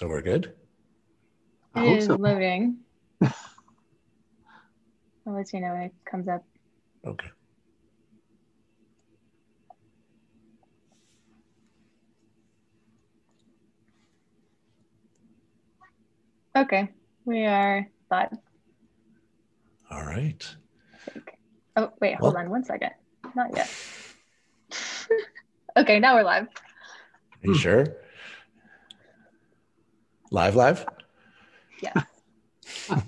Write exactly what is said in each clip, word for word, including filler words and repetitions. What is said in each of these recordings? So we're good? It is so. Loading. I'll let you know when it comes up. Okay. Okay, we are live. All right. Oh, wait, hold well, on one second. Not yet. Okay, now we're live. Are you sure? Live, live? Yeah. All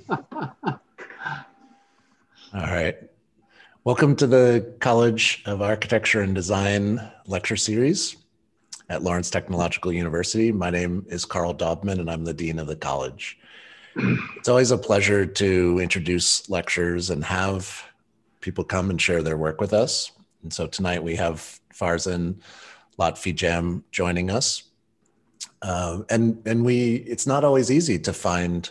right. Welcome to the College of Architecture and Design lecture series at Lawrence Technological University. My name is Carl Daubman, and I'm the Dean of the College. It's always a pleasure to introduce lectures and have people come and share their work with us. And so tonight we have Farzin Lotfi-Jam joining us. Uh, and and we it's not always easy to find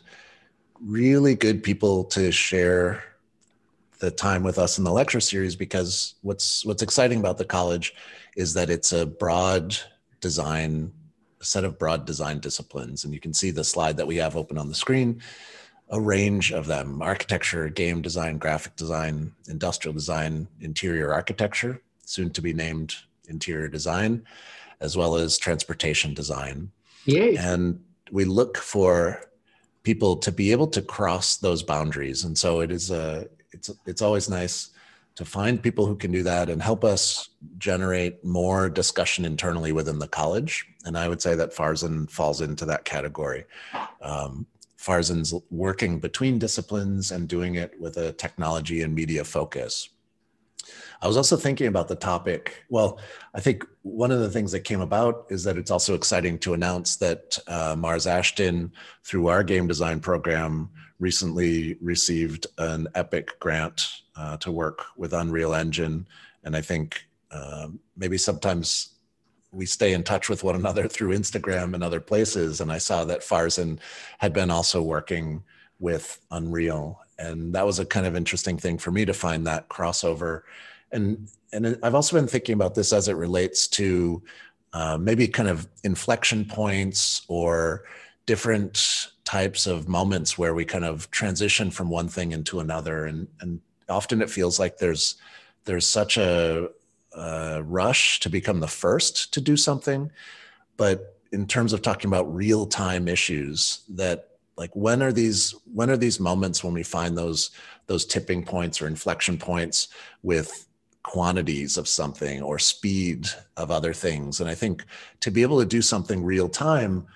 really good people to share the time with us in the lecture series, because what's what's exciting about the college is that it's a broad design, a set of broad design disciplines. And you can see the slide that we have open on the screen, a range of them: architecture, game design, graphic design, industrial design, interior architecture, soon to be named interior design, as well as transportation design. Yay. And we look for people to be able to cross those boundaries. And so it is a, it's, it's always nice to find people who can do that and help us generate more discussion internally within the college. And I would say that Farzin falls into that category. Um, Farzin's working between disciplines and doing it with a technology and media focus. I was also thinking about the topic. Well, I think one of the things that came about is that it's also exciting to announce that uh, Mars Ashton, through our game design program, recently received an epic grant uh, to work with Unreal Engine. And I think uh, maybe sometimes we stay in touch with one another through Instagram and other places. And I saw that Farzin had been also working with Unreal. And that was a kind of interesting thing for me to find that crossover. And, and I've also been thinking about this as it relates to uh, maybe kind of inflection points or different types of moments where we kind of transition from one thing into another. And, and often it feels like there's, there's such a, a rush to become the first to do something. But in terms of talking about real-time issues, that like when are these when are these moments when we find those those tipping points or inflection points with quantities of something or speed of other things? And I think to be able to do something real time,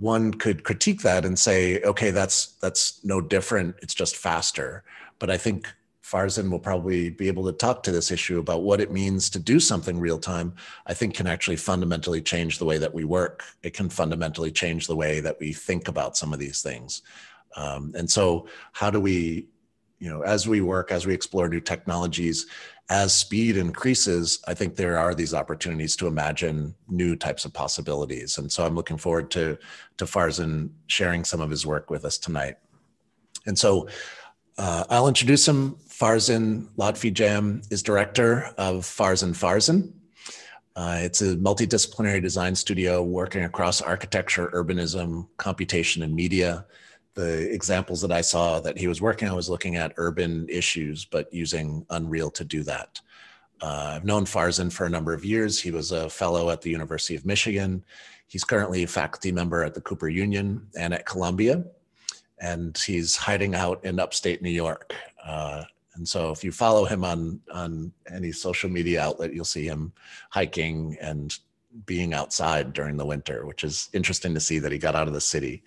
one could critique that and say, okay, that's that's no different, it's just faster. But I think Farzin will probably be able to talk to this issue about what it means to do something real time. I think can actually fundamentally change the way that we work. It can fundamentally change the way that we think about some of these things. Um, and so how do we, you know, as we work, as we explore new technologies, as speed increases, I think there are these opportunities to imagine new types of possibilities. And so I'm looking forward to, to Farzin sharing some of his work with us tonight. And so Uh, I'll introduce him. Farzin Lotfi-Jam is director of Farzin Farzin. Uh, it's a multidisciplinary design studio working across architecture, urbanism, computation, and media. The examples that I saw that he was working on was looking at urban issues, but using Unreal to do that. Uh, I've known Farzin for a number of years. He was a fellow at the University of Michigan. He's currently a faculty member at the Cooper Union and at Columbia. And he's hiding out in upstate New York. Uh, and so if you follow him on, on any social media outlet, you'll see him hiking and being outside during the winter, which is interesting to see that he got out of the city.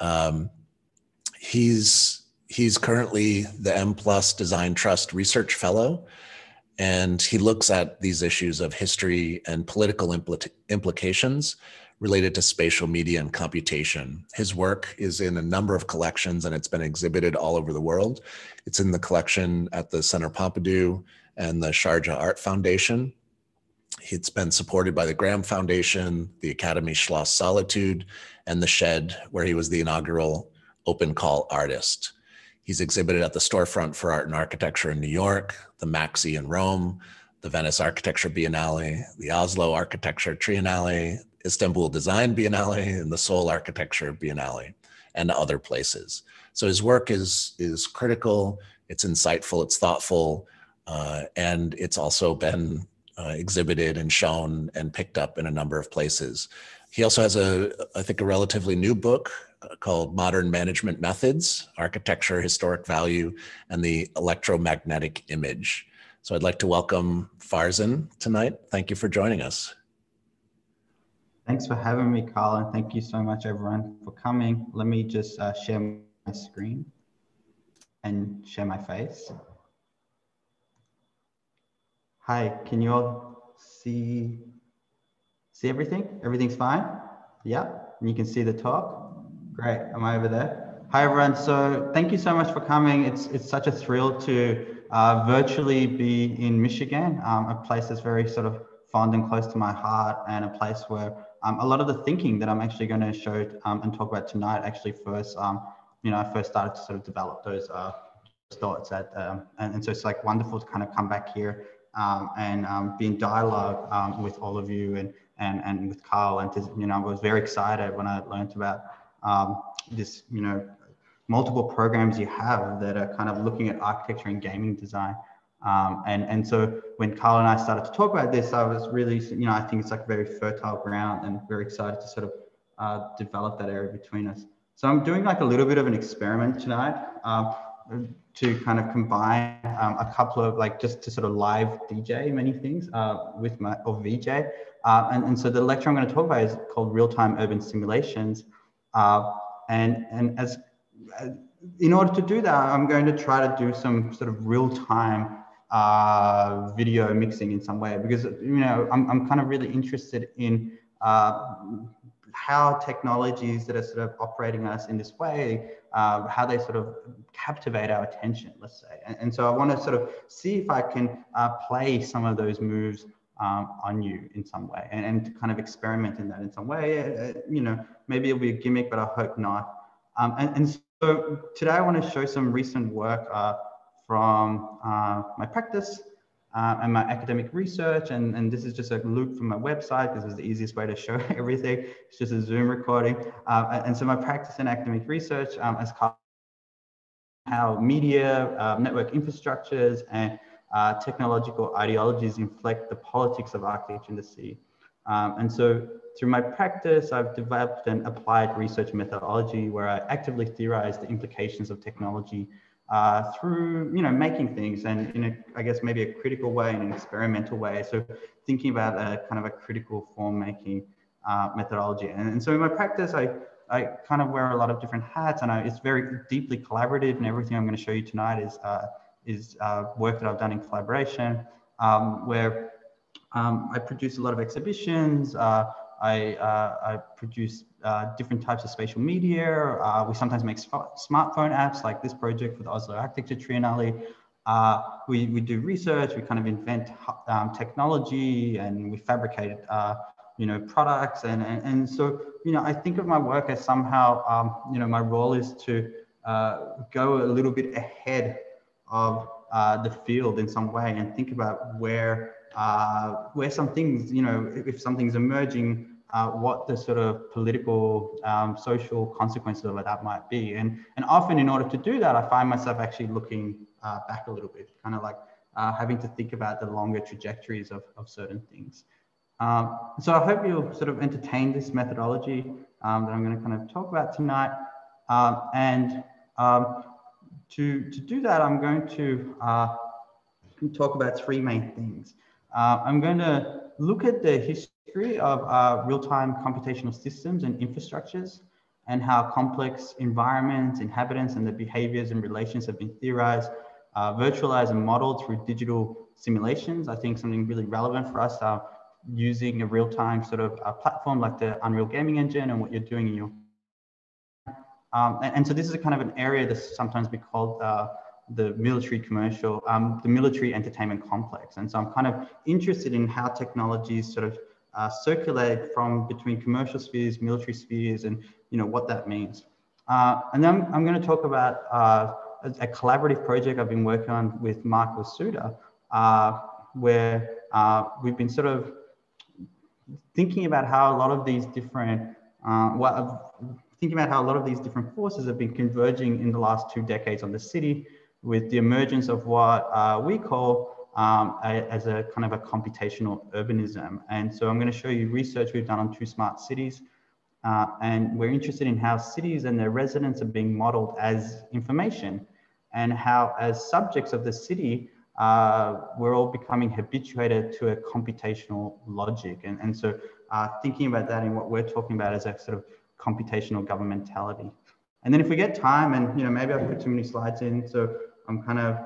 Um, he's, he's currently the M plus Design Trust Research Fellow, and he looks at these issues of history and political impl- implications related to spatial media and computation. His work is in a number of collections, and it's been exhibited all over the world. It's in the collection at the Center Pompidou and the Sharjah Art Foundation. It's been supported by the Graham Foundation, the Academy Schloss Solitude, and the Shed, where he was the inaugural open call artist. He's exhibited at the Storefront for Art and Architecture in New York, the Maxi in Rome, the Venice Architecture Biennale, the Oslo Architecture Triennale, Istanbul Design Biennale and the Seoul Architecture Biennale and other places. So his work is, is critical, it's insightful, it's thoughtful, uh, and it's also been uh, exhibited and shown and picked up in a number of places. He also has a, I think, a relatively new book called Modern Management Methods, Architecture, Historic Value, and the Electromagnetic Image. So I'd like to welcome Farzin tonight. Thank you for joining us. Thanks for having me, Carl, and thank you so much, everyone, for coming. Let me just uh, share my screen and share my face. Hi, can you all see? See everything? Everything's fine? Yeah, and you can see the talk. Great, am I over there? Hi everyone, so thank you so much for coming. It's, it's such a thrill to uh, virtually be in Michigan, um, a place that's very sort of fond and close to my heart, and a place where um, a lot of the thinking that I'm actually gonna show um, and talk about tonight actually first, um, you know, I first started to sort of develop those uh, thoughts at, um, and, and so it's like wonderful to kind of come back here um, and um, be in dialogue um, with all of you and And, and with Carl, and to, you know, I was very excited when I learned about um, this, you know, multiple programs you have that are kind of looking at architecture and gaming design. Um, and, and so when Carl and I started to talk about this, I was really, you know, I think it's like very fertile ground, and very excited to sort of uh, develop that area between us. So I'm doing like a little bit of an experiment tonight um, to kind of combine um, a couple of like, just to sort of live D J many things uh, with my, or V J. Uh, and, and so the lecture I'm going to talk about is called Real-Time Urban Simulations. Uh, and and as, as in order to do that, I'm going to try to do some sort of real-time uh, video mixing in some way, because, you know, I'm, I'm kind of really interested in uh, how technologies that are sort of operating us in this way, uh, how they sort of captivate our attention, let's say. And, and so I want to sort of see if I can uh, play some of those moves Um, on you in some way, and, and to kind of experiment in that in some way. Uh, you know, maybe it'll be a gimmick, but I hope not. Um, and, and so today I want to show some recent work uh, from uh, my practice uh, and my academic research. And, and this is just a loop from my website. This is the easiest way to show everything. It's just a Zoom recording. Uh, and so my practice and academic research um, as how media, uh, network infrastructures, and Uh, technological ideologies inflect the politics of architecture in the city. Um, and so through my practice, I've developed an applied research methodology where I actively theorize the implications of technology uh, through, you know, making things, and in a, I guess, maybe a critical way and an experimental way. So thinking about a kind of a critical form making uh, methodology. And, and so in my practice, I, I kind of wear a lot of different hats, and I, it's very deeply collaborative, and everything I'm going to show you tonight is uh, is uh, work that I've done in collaboration, um, where um, I produce a lot of exhibitions, uh, I, uh, I produce uh, different types of spatial media, uh, we sometimes make smartphone apps like this project for the Oslo Architecture Triennale, uh, we, we do research, we kind of invent um, technology, and we fabricate uh, you know, products, and, and, and so, you know, I think of my work as somehow, um, you know, my role is to uh, go a little bit ahead of uh, the field in some way, and think about where uh, where some things, you know, if, if something's emerging, uh, what the sort of political, um, social consequences of that might be. And, and often in order to do that, I find myself actually looking uh, back a little bit, kind of like uh, having to think about the longer trajectories of, of certain things. Um, so I hope you'll sort of entertain this methodology um, that I'm gonna kind of talk about tonight. Um, and, um, To, to do that, I'm going to uh, talk about three main things. Uh, I'm going to look at the history of uh, real-time computational systems and infrastructures, and how complex environments, inhabitants, and the behaviors and relations have been theorized, uh, virtualized, and modeled through digital simulations. I think something really relevant for us uh, using a real-time sort of uh, platform like the Unreal Gaming Engine, and what you're doing in your Um, and, and so this is a kind of an area that's sometimes be called uh, the military commercial, um, the military entertainment complex. And so I'm kind of interested in how technologies sort of uh, circulate from between commercial spheres, military spheres, and, you know, what that means. Uh, and then I'm, I'm going to talk about uh, a, a collaborative project I've been working on with Mark Wasuda, uh, where uh, we've been sort of thinking about how a lot of these different, uh, well, thinking about how a lot of these different forces have been converging in the last two decades on the city, with the emergence of what uh, we call um, a, as a kind of a computational urbanism. And so I'm going to show you research we've done on two smart cities. Uh, and we're interested in how cities and their residents are being modeled as information, and how as subjects of the city, uh, we're all becoming habituated to a computational logic. And, and so uh, thinking about that and what we're talking about as a sort of computational governmentality. And then if we get time, and you know, maybe I've put too many slides in, so I'm kind of,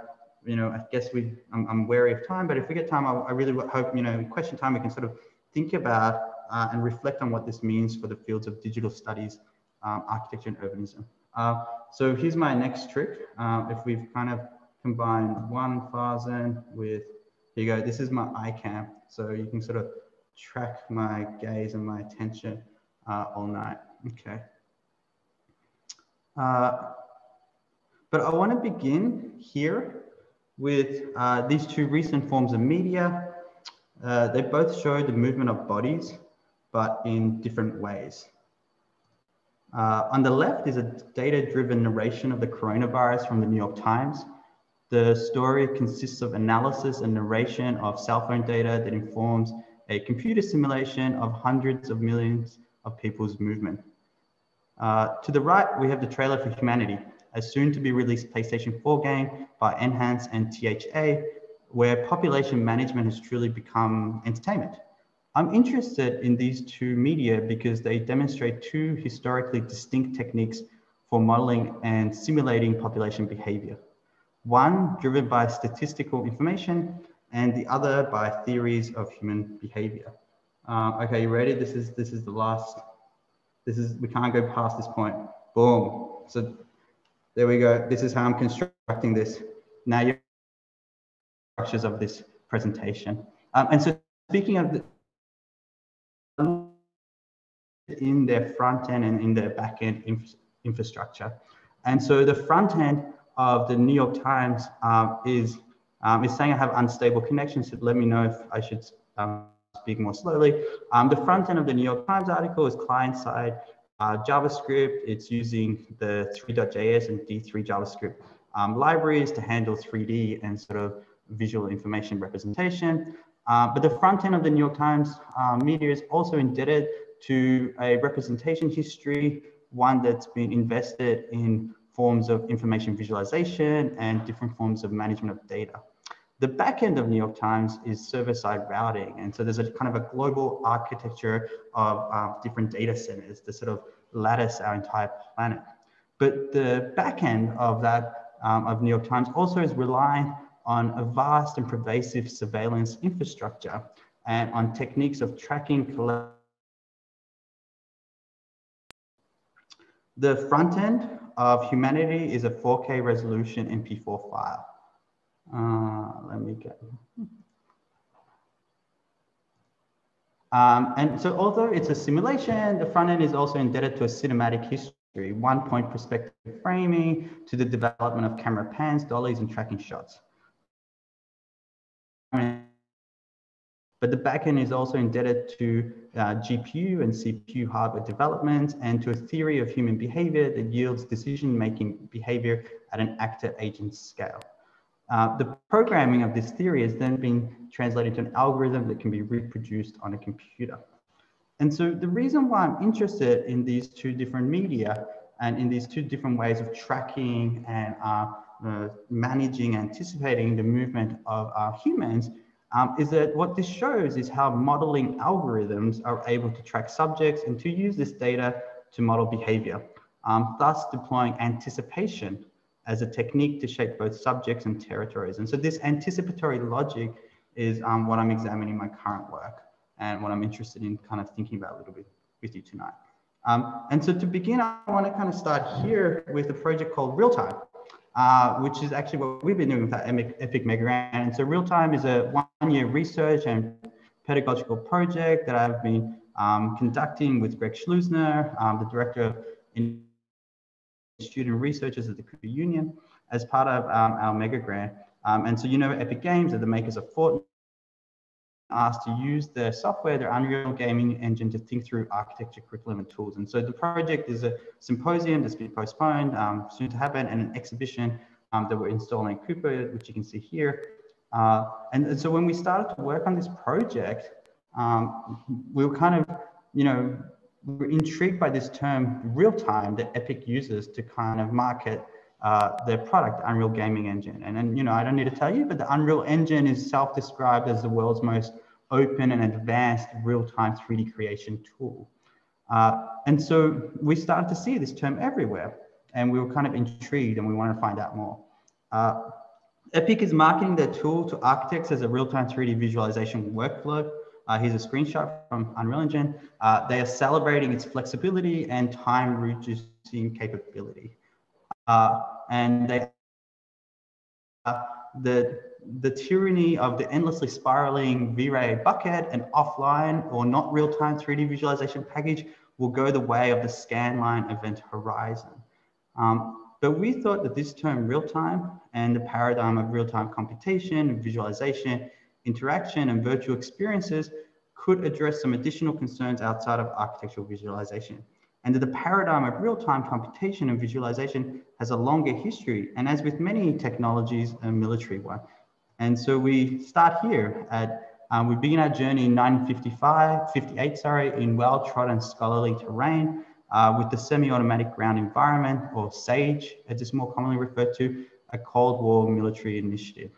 you know, I guess we, I'm, I'm wary of time, but if we get time, I, I really hope, you know, in question time, we can sort of think about uh, and reflect on what this means for the fields of digital studies, um, architecture and urbanism. Uh, so here's my next trick. Uh, if we've kind of combined one Farzin with, here you go, this is my eye cam. So you can sort of track my gaze and my attention uh, all night, okay. Uh, but I want to begin here with uh, these two recent forms of media. Uh, they both show the movement of bodies, but in different ways. Uh, on the left is a data-driven narration of the coronavirus from the New York Times. The story consists of analysis and narration of cell phone data that informs a computer simulation of hundreds of millions of people's movement. Uh, to the right, we have the trailer for Humanity, a soon-to-be-released PlayStation four game by Enhance and T H A, where population management has truly become entertainment. I'm interested in these two media because they demonstrate two historically distinct techniques for modeling and simulating population behavior. One driven by statistical information, and the other by theories of human behavior. Uh, okay, you ready? This is, this is the last. This is, we can't go past this point. Boom. So there we go. This is how I'm constructing this. Now you have structures of this presentation. Um, and so speaking of the, in their front end and in their back end inf infrastructure. And so the front end of the New York Times um, is, um, is saying I have unstable connections. So let me know if I should um, speak more slowly. Um, the front end of the New York Times article is client-side uh, JavaScript. It's using the three dot J S and D three JavaScript um, libraries to handle three D and sort of visual information representation. Uh, but the front end of the New York Times uh, media is also indebted to a representation history, one that's been invested in forms of information visualization and different forms of management of data. The back end of New York Times is server-side routing. And so there's a kind of a global architecture of uh, different data centers that sort of lattice our entire planet. But the back end of that, um, of New York Times also is relying on a vast and pervasive surveillance infrastructure and on techniques of tracking. The front end of Humanity is a four K resolution M P four file. Uh, let me get. Um, and so although it's a simulation, the front end is also indebted to a cinematic history, one point perspective framing, to the development of camera pans, dollies, and tracking shots. But the backend is also indebted to uh, G P U and C P U hardware development and to a theory of human behavior that yields decision-making behavior at an actor-agent scale. Uh, the programming of this theory is then being translated to an algorithm that can be reproduced on a computer. And so the reason why I'm interested in these two different media and in these two different ways of tracking and uh, uh, managing, anticipating the movement of uh, humans um, is that what this shows is how modeling algorithms are able to track subjects and to use this data to model behavior, um, thus deploying anticipation as a technique to shape both subjects and territories. And so this anticipatory logic is um, what I'm examining in my current work and what I'm interested in kind of thinking about a little bit with you tonight. Um, and so to begin, I wanna kind of start here with a project called Real Time, uh, which is actually what we've been doing with that Epic Mega Grant. And so Real Time is a one year research and pedagogical project that I've been um, conducting with Greg Schlusner, um, the director of in student researchers at the Cooper Union as part of um, our mega grant. Um, and so, you know, Epic Games are the makers of Fortnite, asked to use their software, their Unreal gaming engine, to think through architecture curriculum and tools. And so the project is a symposium that's been postponed, um, soon to happen, and an exhibition um, that we're installing in Cooper, which you can see here. Uh, and, and so when we started to work on this project, um, we were kind of, you know, we were intrigued by this term real time that Epic uses to kind of market Uh, their product, Unreal Gaming Engine. And then, you know, I don't need to tell you, but the Unreal Engine is self-described as the world's most open and advanced real-time three D creation tool. Uh, and so we started to see this term everywhere, and we were kind of intrigued and we wanted to find out more. Uh, Epic is marketing their tool to architects as a real-time three D visualization workflow. Uh, here's a screenshot from Unreal Engine. Uh, they are celebrating its flexibility and time-reducing capability. Uh, and they, uh, the, the tyranny of the endlessly spiraling V-Ray bucket and offline or not real-time three D visualization package will go the way of the scanline event horizon. Um, but we thought that this term real-time and the paradigm of real-time computation, visualization, interaction and virtual experiences could address some additional concerns outside of architectural visualization. And that the paradigm of real-time computation and visualization has a longer history, and as with many technologies, a military one. And so we start here at, um, we begin our journey in nineteen fifty-five, fifty-eight, sorry, in well-trodden scholarly terrain uh, with the semi-automatic ground environment, or SAGE, as it's more commonly referred to, a Cold War military initiative.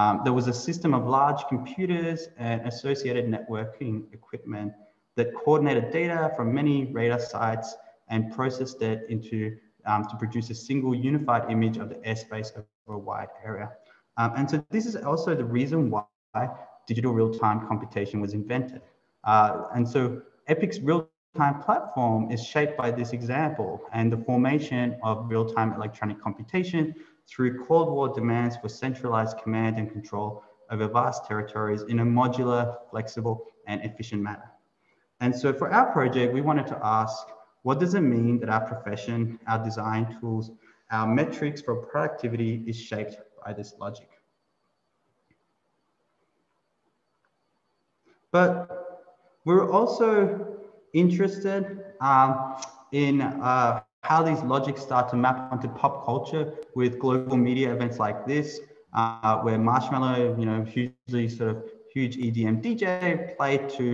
Um, there was a system of large computers and associated networking equipment that coordinated data from many radar sites and processed it into um, to produce a single unified image of the airspace over a wide area. Um, and so this is also the reason why digital real-time computation was invented. Uh, and so Epic's real-time platform is shaped by this example and the formation of real-time electronic computation through Cold War demands for centralized command and control over vast territories in a modular, flexible, and efficient manner. And so for our project, we wanted to ask, what does it mean that our profession, our design tools, our metrics for productivity is shaped by this logic? But we're also interested um, in uh, how these logics start to map onto pop culture with global media events like this, uh, where Marshmello, you know, hugely sort of huge E D M D J played to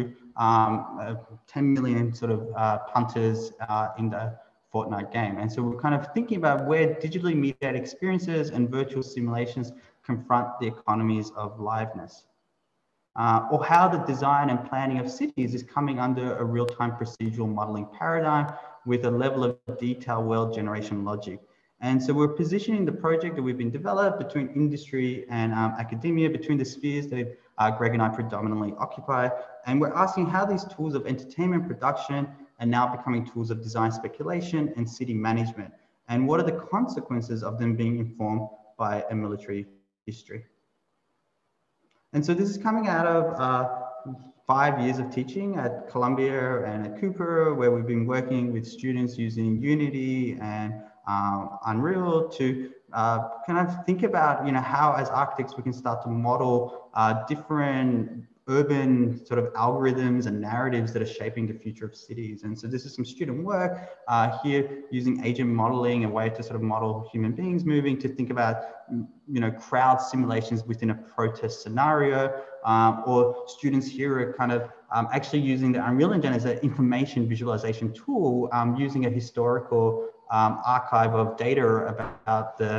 Um, uh, ten million sort of uh, punters uh, in the Fortnite game. And so we're kind of thinking about where digitally mediated experiences and virtual simulations confront the economies of liveness, uh, or how the design and planning of cities is coming under a real-time procedural modeling paradigm with a level of detail world generation logic. And so we're positioning the project that we've been developed between industry and um, academia, between the spheres that uh, Greg and I predominantly occupy. And we're asking how these tools of entertainment production are now becoming tools of design speculation and city management. And what are the consequences of them being informed by a military history? And so this is coming out of uh, five years of teaching at Columbia and at Cooper, where we've been working with students using Unity and Um, Unreal to uh, kind of think about, you know, how as architects we can start to model uh, different urban sort of algorithms and narratives that are shaping the future of cities. And so this is some student work uh, here using agent modeling, a way to sort of model human beings moving, to think about, you know, crowd simulations within a protest scenario, um, or students here are kind of um, actually using the Unreal Engine as an information visualization tool, um, using a historical Um, archive of data about the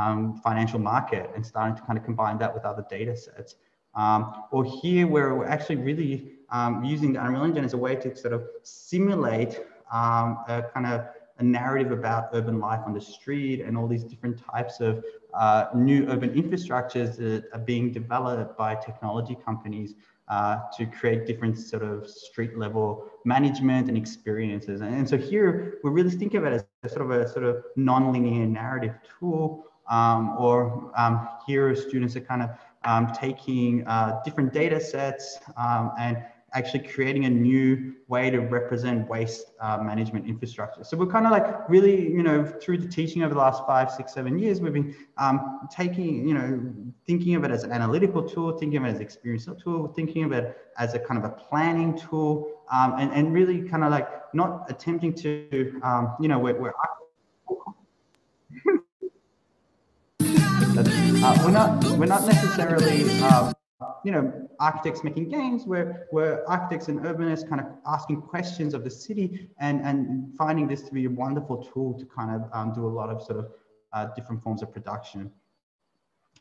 um, financial market and starting to kind of combine that with other data sets. Um, or here where we're actually really um, using the Unreal Engine as a way to sort of simulate um, a kind of a narrative about urban life on the street and all these different types of uh, new urban infrastructures that are being developed by technology companies Uh, to create different sort of street level management and experiences. And, and so here we really think of it as a sort of a sort of non-linear narrative tool, um, or um, here students are kind of um, taking uh, different data sets um, and actually creating a new way to represent waste uh, management infrastructure. So we're kind of like really, you know, through the teaching over the last five, six, seven years, we've been um, taking, you know, thinking of it as an analytical tool, thinking of it as an experiential tool, thinking of it as a kind of a planning tool, um, and, and really kind of like not attempting to, um, you know, we're, we're Uh, we're not we're not necessarily uh, you know architects making games. We're we're architects and urbanists kind of asking questions of the city and and finding this to be a wonderful tool to kind of um, do a lot of sort of uh, different forms of production.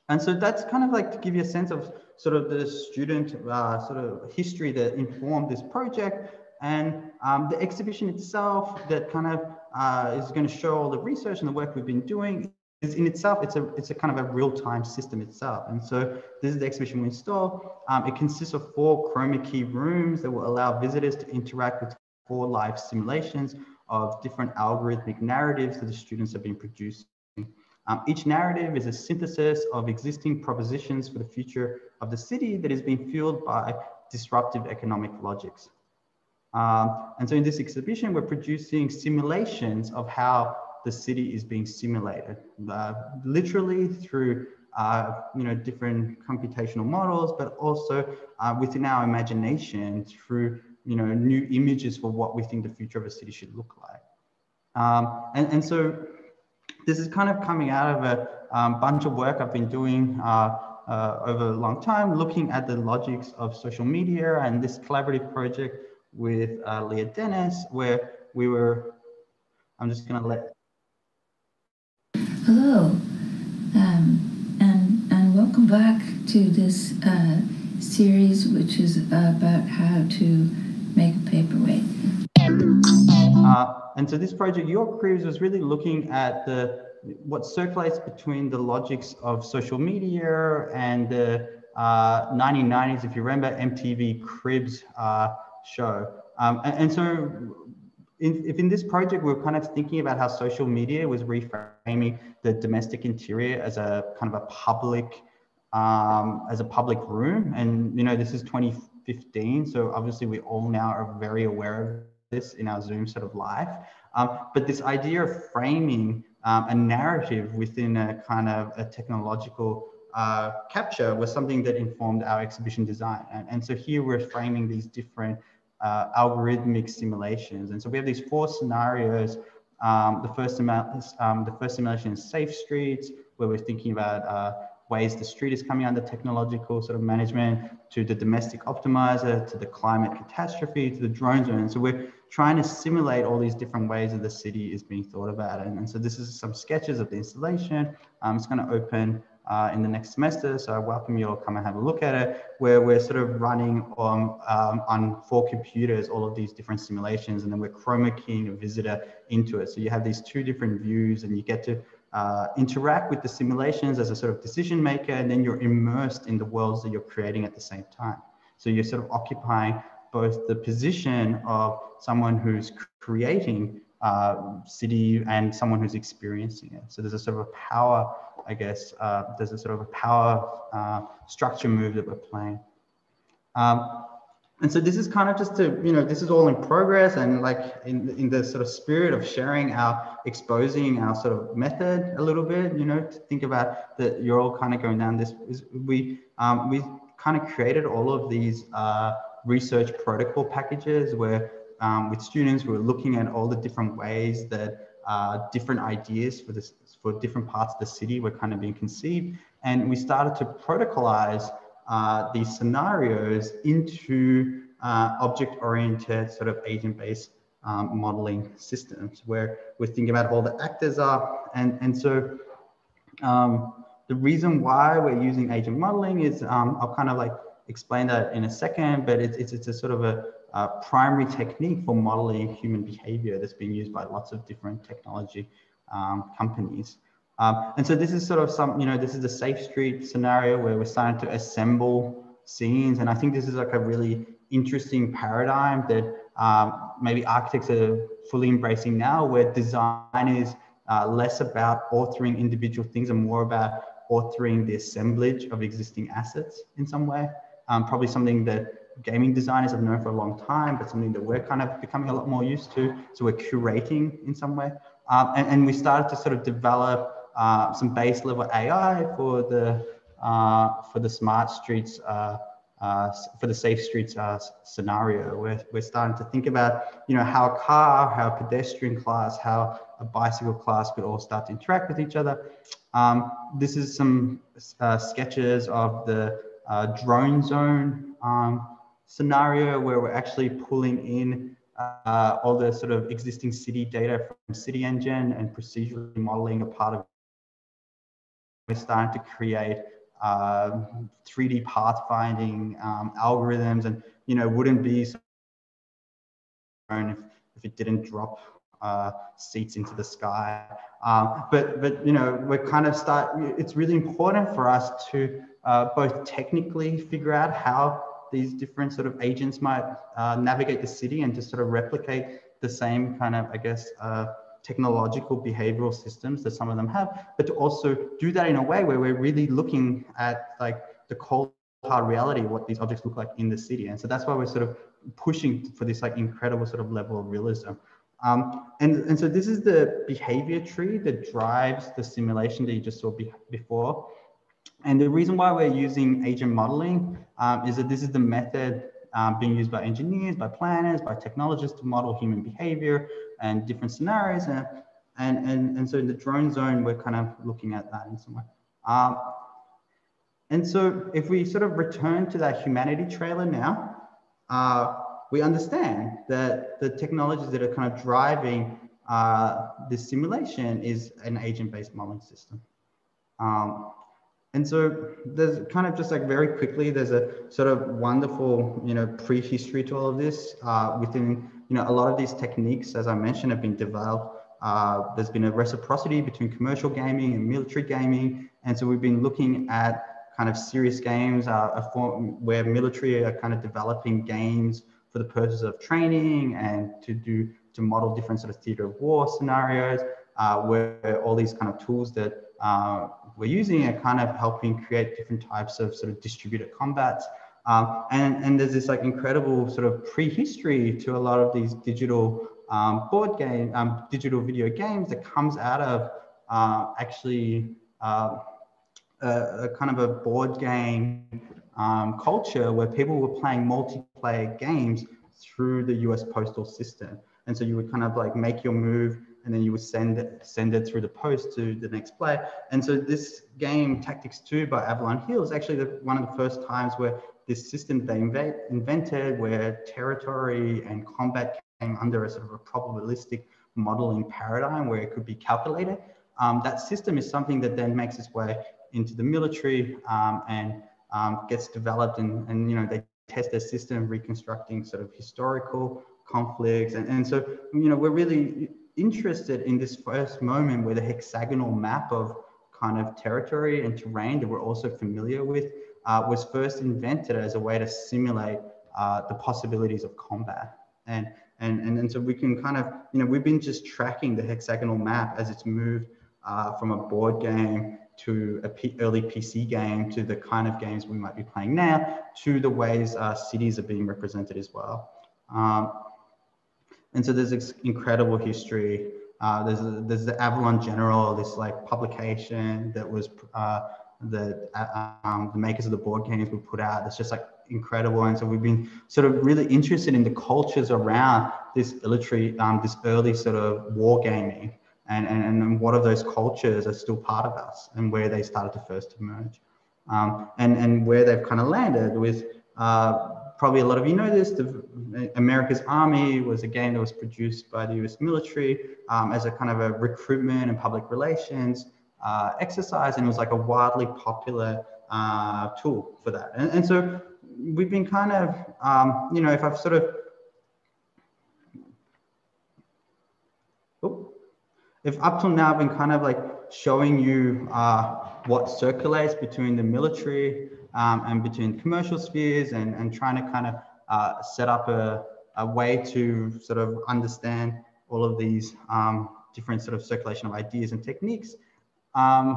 And so that's kind of like to give you a sense of sort of the student uh, sort of history that informed this project, and um, the exhibition itself that kind of uh, is going to show all the research and the work we've been doing. Is in itself, it's a it's a kind of a real-time system itself. And so this is the exhibition we install. Um, it consists of four chroma key rooms that will allow visitors to interact with four live simulations of different algorithmic narratives that the students have been producing. Um, each narrative is a synthesis of existing propositions for the future of the city that is being fueled by disruptive economic logics. Um, and so in this exhibition, we're producing simulations of how the city is being simulated, uh, literally through uh, you know different computational models, but also uh, within our imagination through you know new images for what we think the future of a city should look like. Um, and, and so this is kind of coming out of a um, bunch of work I've been doing uh, uh, over a long time, looking at the logics of social media, and this collaborative project with uh, Leah Dennis, where we were, I'm just gonna let Hello, um, and, and welcome back to this uh, series, which is about how to make a paperweight. Uh, and so this project, York Cribs, was really looking at the what circulates between the logics of social media and the uh, nineteen nineties, if you remember, M T V Cribs uh, show. Um, and, and so In, if in this project, we we're kind of thinking about how social media was reframing the domestic interior as a kind of a public, um, as a public room. And, you know, this is twenty fifteen. So obviously we all now are very aware of this in our Zoom sort of life. Um, but this idea of framing um, a narrative within a kind of a technological uh, capture was something that informed our exhibition design. And, and so here we're framing these different Uh, algorithmic simulations, and so we have these four scenarios. Um, the first um, the first simulation is safe streets, where we're thinking about uh, ways the street is coming under technological sort of management, to the domestic optimizer, to the climate catastrophe, to the drone zone. And so we're trying to simulate all these different ways that the city is being thought about, and, and so this is some sketches of the installation. Um, it's going to open Uh, in the next semester, so I welcome you all to come and have a look at it, where we're sort of running on, um, on four computers, all of these different simulations, and then we're chroma keying a visitor into it. So you have these two different views, and you get to uh, interact with the simulations as a sort of decision maker, and then you're immersed in the worlds that you're creating at the same time. So you're sort of occupying both the position of someone who's creating uh, city and someone who's experiencing it. So there's a sort of a power I guess uh, there's a sort of a power uh, structure move that we're playing. Um, and so this is kind of just to, you know, this is all in progress, and like in, in the sort of spirit of sharing our, exposing our sort of method a little bit, you know, to think about that you're all kind of going down this, we, um, we kind of created all of these uh, research protocol packages where um, with students, we were looking at all the different ways that uh, different ideas for this, for different parts of the city were kind of being conceived. And we started to protocolize uh, these scenarios into uh, object-oriented sort of agent-based um, modeling systems where we're thinking about all the actors are. And, and so um, the reason why we're using agent modeling is, um, I'll kind of like explain that in a second, but it's, it's, it's a sort of a, a primary technique for modeling human behavior that's been used by lots of different technology Um, companies. Um, and so this is sort of some, you know, this is the safe street scenario where we're starting to assemble scenes. And I think this is like a really interesting paradigm that um, maybe architects are fully embracing now, where design is uh, less about authoring individual things and more about authoring the assemblage of existing assets in some way. Um, probably something that gaming designers have known for a long time, but something that we're kind of becoming a lot more used to. So we're curating in some way. Um, and, and we started to sort of develop uh, some base level A I for the uh, for the smart streets, uh, uh, for the safe streets uh, scenario. We're, we're starting to think about, you know, how a car, how a pedestrian class, how a bicycle class could all start to interact with each other. Um, this is some uh, sketches of the uh, drone zone um, scenario, where we're actually pulling in Uh, all the sort of existing city data from City Engine and procedurally modeling a part of it. We're starting to create uh, three D pathfinding um, algorithms, and, you know, wouldn't be so if, if it didn't drop uh, seats into the sky. Um, but, but, you know, we're kind of start, it's really important for us to uh, both technically figure out how these different sort of agents might uh, navigate the city and just sort of replicate the same kind of, I guess, uh, technological behavioral systems that some of them have, but to also do that in a way where we're really looking at like the cold hard reality, what these objects look like in the city. And so that's why we're sort of pushing for this like incredible sort of level of realism. Um, and, and so this is the behavior tree that drives the simulation that you just saw be before. And the reason why we're using agent modeling um, is that this is the method um, being used by engineers, by planners, by technologists to model human behavior and different scenarios. And, and, and, and so in the drone zone, we're kind of looking at that in some way. Um, and so if we sort of return to that humanity trailer now, uh, we understand that the technologies that are kind of driving uh, this simulation is an agent-based modeling system. Um, And so there's kind of just like very quickly, there's a sort of wonderful, you know, prehistory to all of this uh, within, you know, a lot of these techniques, as I mentioned, have been developed. Uh, there's been a reciprocity between commercial gaming and military gaming. And so we've been looking at kind of serious games, uh, a form where military are kind of developing games for the purpose of training and to do, to model different sort of theater of war scenarios, uh, where all these kind of tools that Uh, we're using it kind of helping create different types of sort of distributed combats. Um, and, and there's this like incredible sort of prehistory to a lot of these digital um, board game, um, digital video games that comes out of uh, actually uh, a, a kind of a board game um, culture where people were playing multiplayer games through the U S postal system. And so you would kind of like make your move, and then you would send it, send it through the post to the next player. And so this game, Tactics two by Avalon Hill, is actually the, one of the first times where this system they invent, invented, where territory and combat came under a sort of a probabilistic modeling paradigm where it could be calculated. Um, that system is something that then makes its way into the military um, and um, gets developed, and, and, you know, they test their system reconstructing sort of historical conflicts. And, and so, you know, we're really interested in this first moment where the hexagonal map of kind of territory and terrain that we're also familiar with uh, was first invented as a way to simulate uh, the possibilities of combat. And, and, and, and so we can kind of, you know, we've been just tracking the hexagonal map as it's moved uh, from a board game to a P early P C game to the kind of games we might be playing now, to the ways uh, cities are being represented as well. Um, And so there's this incredible history. Uh, there's, a, there's the Avalon General, this like publication that was uh, the, uh, um, the makers of the board games would put out. It's just like incredible. And so we've been sort of really interested in the cultures around this military, um, this early sort of war gaming, and, and, and what of those cultures are still part of us and where they started to first emerge. Um, and, and where they've kind of landed with, uh, probably a lot of you know this, the America's Army was a game that was produced by the U S military um, as a kind of a recruitment and public relations uh, exercise. And it was like a wildly popular uh, tool for that. And, and so we've been kind of, um, you know, if I've sort of, oh, if up till now I've been kind of like showing you uh, what circulates between the military Um, and between commercial spheres, and, and trying to kind of uh, set up a, a way to sort of understand all of these um, different sort of circulation of ideas and techniques. Um,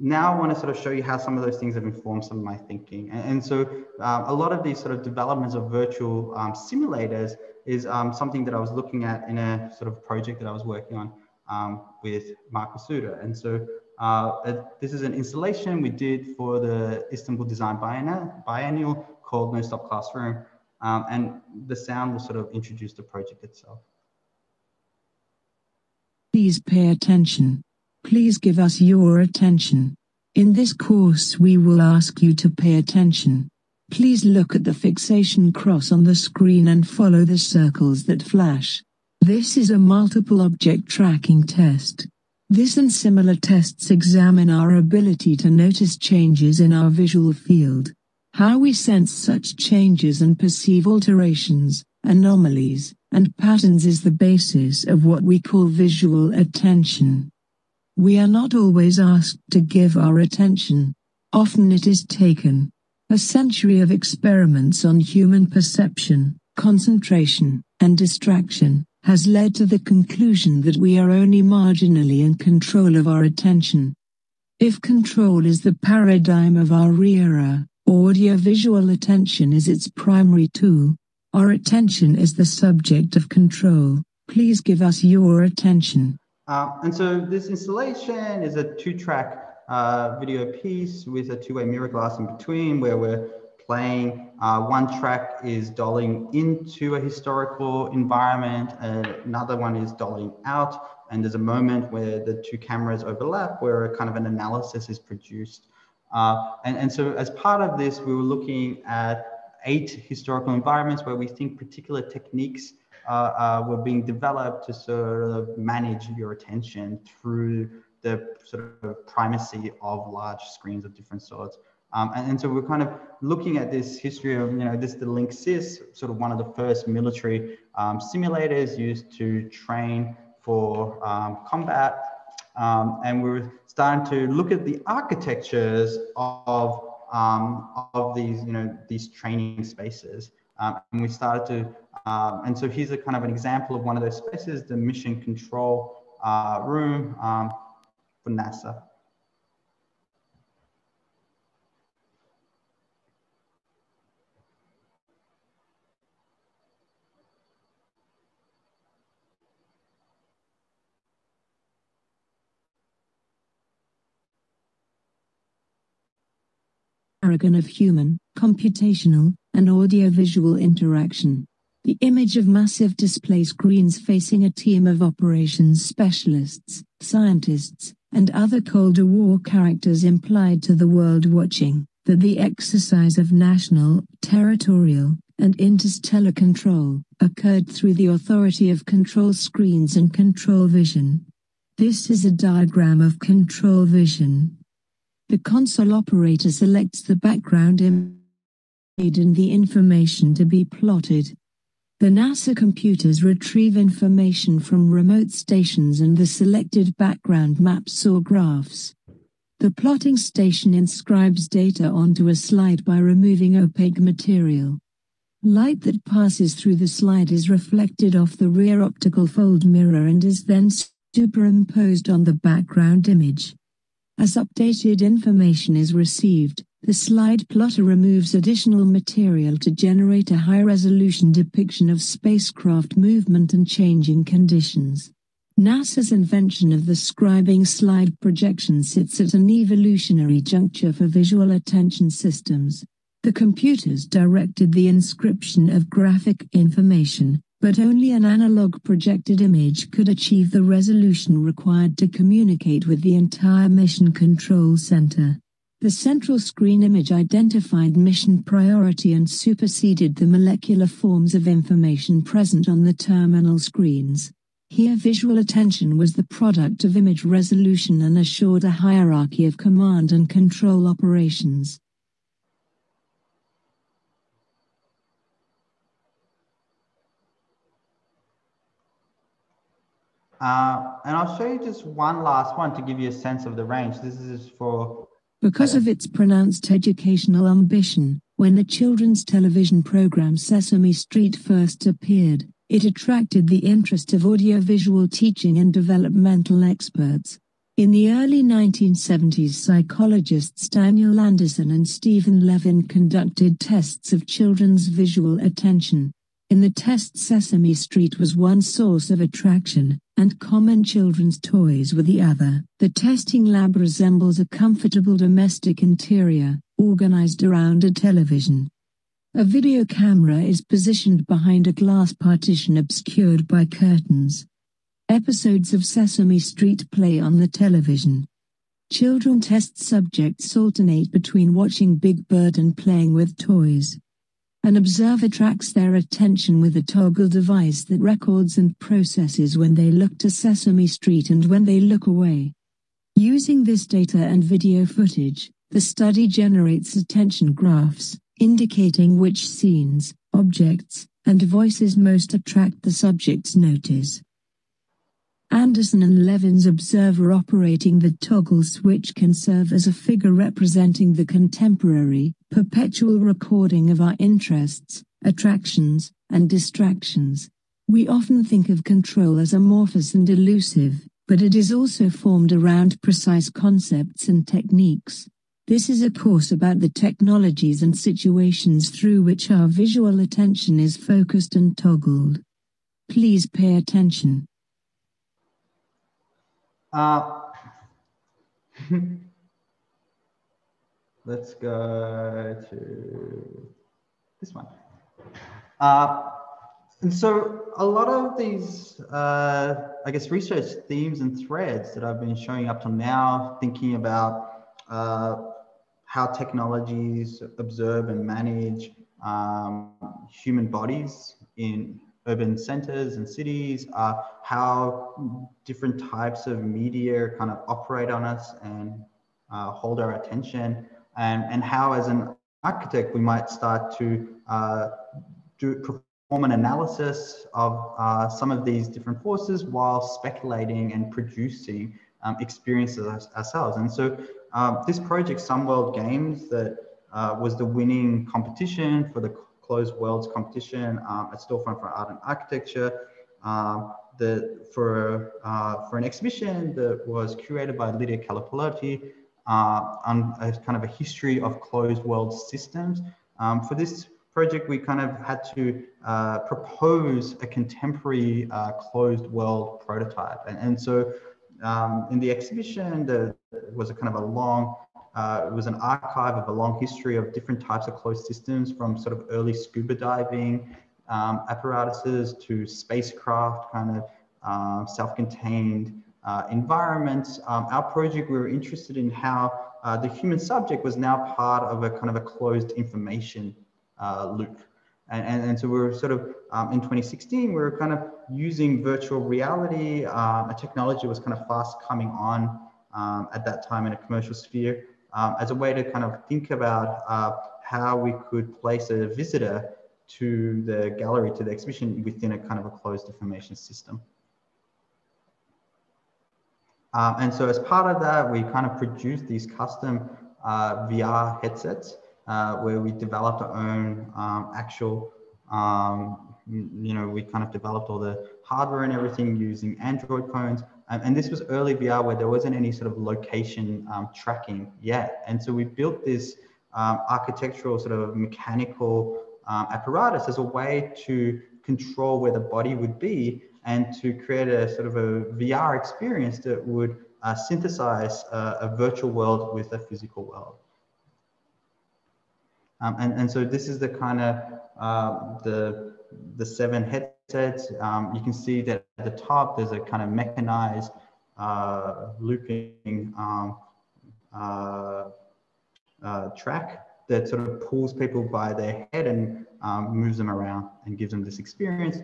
now I want to sort of show you how some of those things have informed some of my thinking. And, and so um, a lot of these sort of developments of virtual um, simulators is um, something that I was looking at in a sort of project that I was working on um, with Mark Wasuda. And so uh, this is an installation we did for the Istanbul Design Biennale called No Stop Classroom. Um, and the sound will sort of introduce the project itself. Please pay attention. Please give us your attention. In this course, we will ask you to pay attention. Please look at the fixation cross on the screen and follow the circles that flash. This is a multiple object tracking test. This and similar tests examine our ability to notice changes in our visual field, how we sense such changes and perceive alterations, anomalies, and patterns is the basis of what we call visual attention. We are not always asked to give our attention. Often it is taken. A century of experiments on human perception, concentration, and distraction has led to the conclusion that we are only marginally in control of our attention. If control is the paradigm of our era, audiovisual attention is its primary tool. Our attention is the subject of control. Please give us your attention. Uh, and so this installation is a two-track uh, video piece with a two-way mirror glass in between, where we're playing. Uh, one track is dollying into a historical environment, and another one is dollying out. And there's a moment where the two cameras overlap, where a kind of an analysis is produced. Uh, and, and so as part of this, we were looking at eight historical environments where we think particular techniques Uh, uh, were being developed to sort of manage your attention through the sort of primacy of large screens of different sorts. Um, and, and so we're kind of looking at this history of, you know, this the LinkSys, sort of one of the first military um, simulators used to train for um, combat. Um, and we were starting to look at the architectures of, um, of these, you know, these training spaces. Um, and we started to Um, and so here's a kind of an example of one of those spaces, the mission control uh, room um, for NASA. Paragon of human, computational, and audiovisual interaction. The image of massive display screens facing a team of operations specialists, scientists, and other Cold War characters implied to the world watching that the exercise of national, territorial, and interstellar control occurred through the authority of control screens and control vision. This is a diagram of control vision. The console operator selects the background image and the information to be plotted. The NASA computers retrieve information from remote stations and the selected background maps or graphs. The plotting station inscribes data onto a slide by removing opaque material. Light that passes through the slide is reflected off the rear optical fold mirror and is then superimposed on the background image. As updated information is received, the slide plotter removes additional material to generate a high-resolution depiction of spacecraft movement and changing conditions. NASA's invention of the scribing slide projection sits at an evolutionary juncture for visual attention systems. The computers directed the inscription of graphic information, but only an analog projected image could achieve the resolution required to communicate with the entire Mission Control Center. The central screen image identified mission priority and superseded the molecular forms of information present on the terminal screens. Here visual attention was the product of image resolution and assured a hierarchy of command and control operations. Uh, and I'll show you just one last one to give you a sense of the range. This is for... Because of its pronounced educational ambition, when the children's television program Sesame Street first appeared, it attracted the interest of audiovisual teaching and developmental experts. In the early nineteen seventies, psychologists Daniel Anderson and Stephen Levin conducted tests of children's visual attention. In the test, Sesame Street was one source of attraction, and common children's toys were the other. The testing lab resembles a comfortable domestic interior, organized around a television. A video camera is positioned behind a glass partition obscured by curtains. Episodes of Sesame Street play on the television. Children test subjects alternate between watching Big Bird and playing with toys. An observer tracks their attention with a toggle device that records and processes when they look to Sesame Street and when they look away. Using this data and video footage, the study generates attention graphs, indicating which scenes, objects, and voices most attract the subject's notice. Anderson and Levin's observer operating the toggle switch can serve as a figure representing the contemporary, perpetual recording of our interests, attractions, and distractions. We often think of control as amorphous and elusive, but it is also formed around precise concepts and techniques. This is a course about the technologies and situations through which our visual attention is focused and toggled. Please pay attention. Uh, let's go to this one. Uh, and so a lot of these, uh, I guess, research themes and threads that I've been showing up till now, thinking about uh, how technologies observe and manage um, human bodies in urban centers and cities, uh, how different types of media kind of operate on us and uh, hold our attention, and, and how as an architect we might start to uh, do, perform an analysis of uh, some of these different forces while speculating and producing um, experiences ourselves. And so um, this project, Some World Games, that uh, was the winning competition for the Closed Worlds competition um, at Storefront for Art and Architecture. Uh, the, for, uh, for an exhibition that was curated by Lydia Calipolotti uh, on a kind of a history of closed world systems. Um, for this project, we kind of had to uh, propose a contemporary uh, closed world prototype. And, and so um, in the exhibition, there was a kind of a long Uh, it was an archive of a long history of different types of closed systems, from sort of early scuba diving um, apparatuses to spacecraft, kind of um, self-contained uh, environments. Um, our project, we were interested in how uh, the human subject was now part of a kind of a closed information uh, loop. And, and, and so we were sort of, um, in twenty sixteen, we were kind of using virtual reality, uh, a technology that was kind of fast coming on um, at that time in a commercial sphere. Um, as a way to kind of think about uh, how we could place a visitor to the gallery, to the exhibition, within a kind of a closed information system. Um, and so as part of that, we kind of produced these custom uh, V R headsets uh, where we developed our own um, actual, um, you know, we kind of developed all the hardware and everything using Android phones. And this was early V R where there wasn't any sort of location um, tracking yet. And so we built this um, architectural sort of mechanical um, apparatus as a way to control where the body would be and to create a sort of a V R experience that would uh, synthesize uh, a virtual world with a physical world. Um, and, and so this is the kind of uh, the, the seven headsets. Um, you can see that at the top there's a kind of mechanized uh, looping um, uh, uh, track that sort of pulls people by their head and um, moves them around and gives them this experience.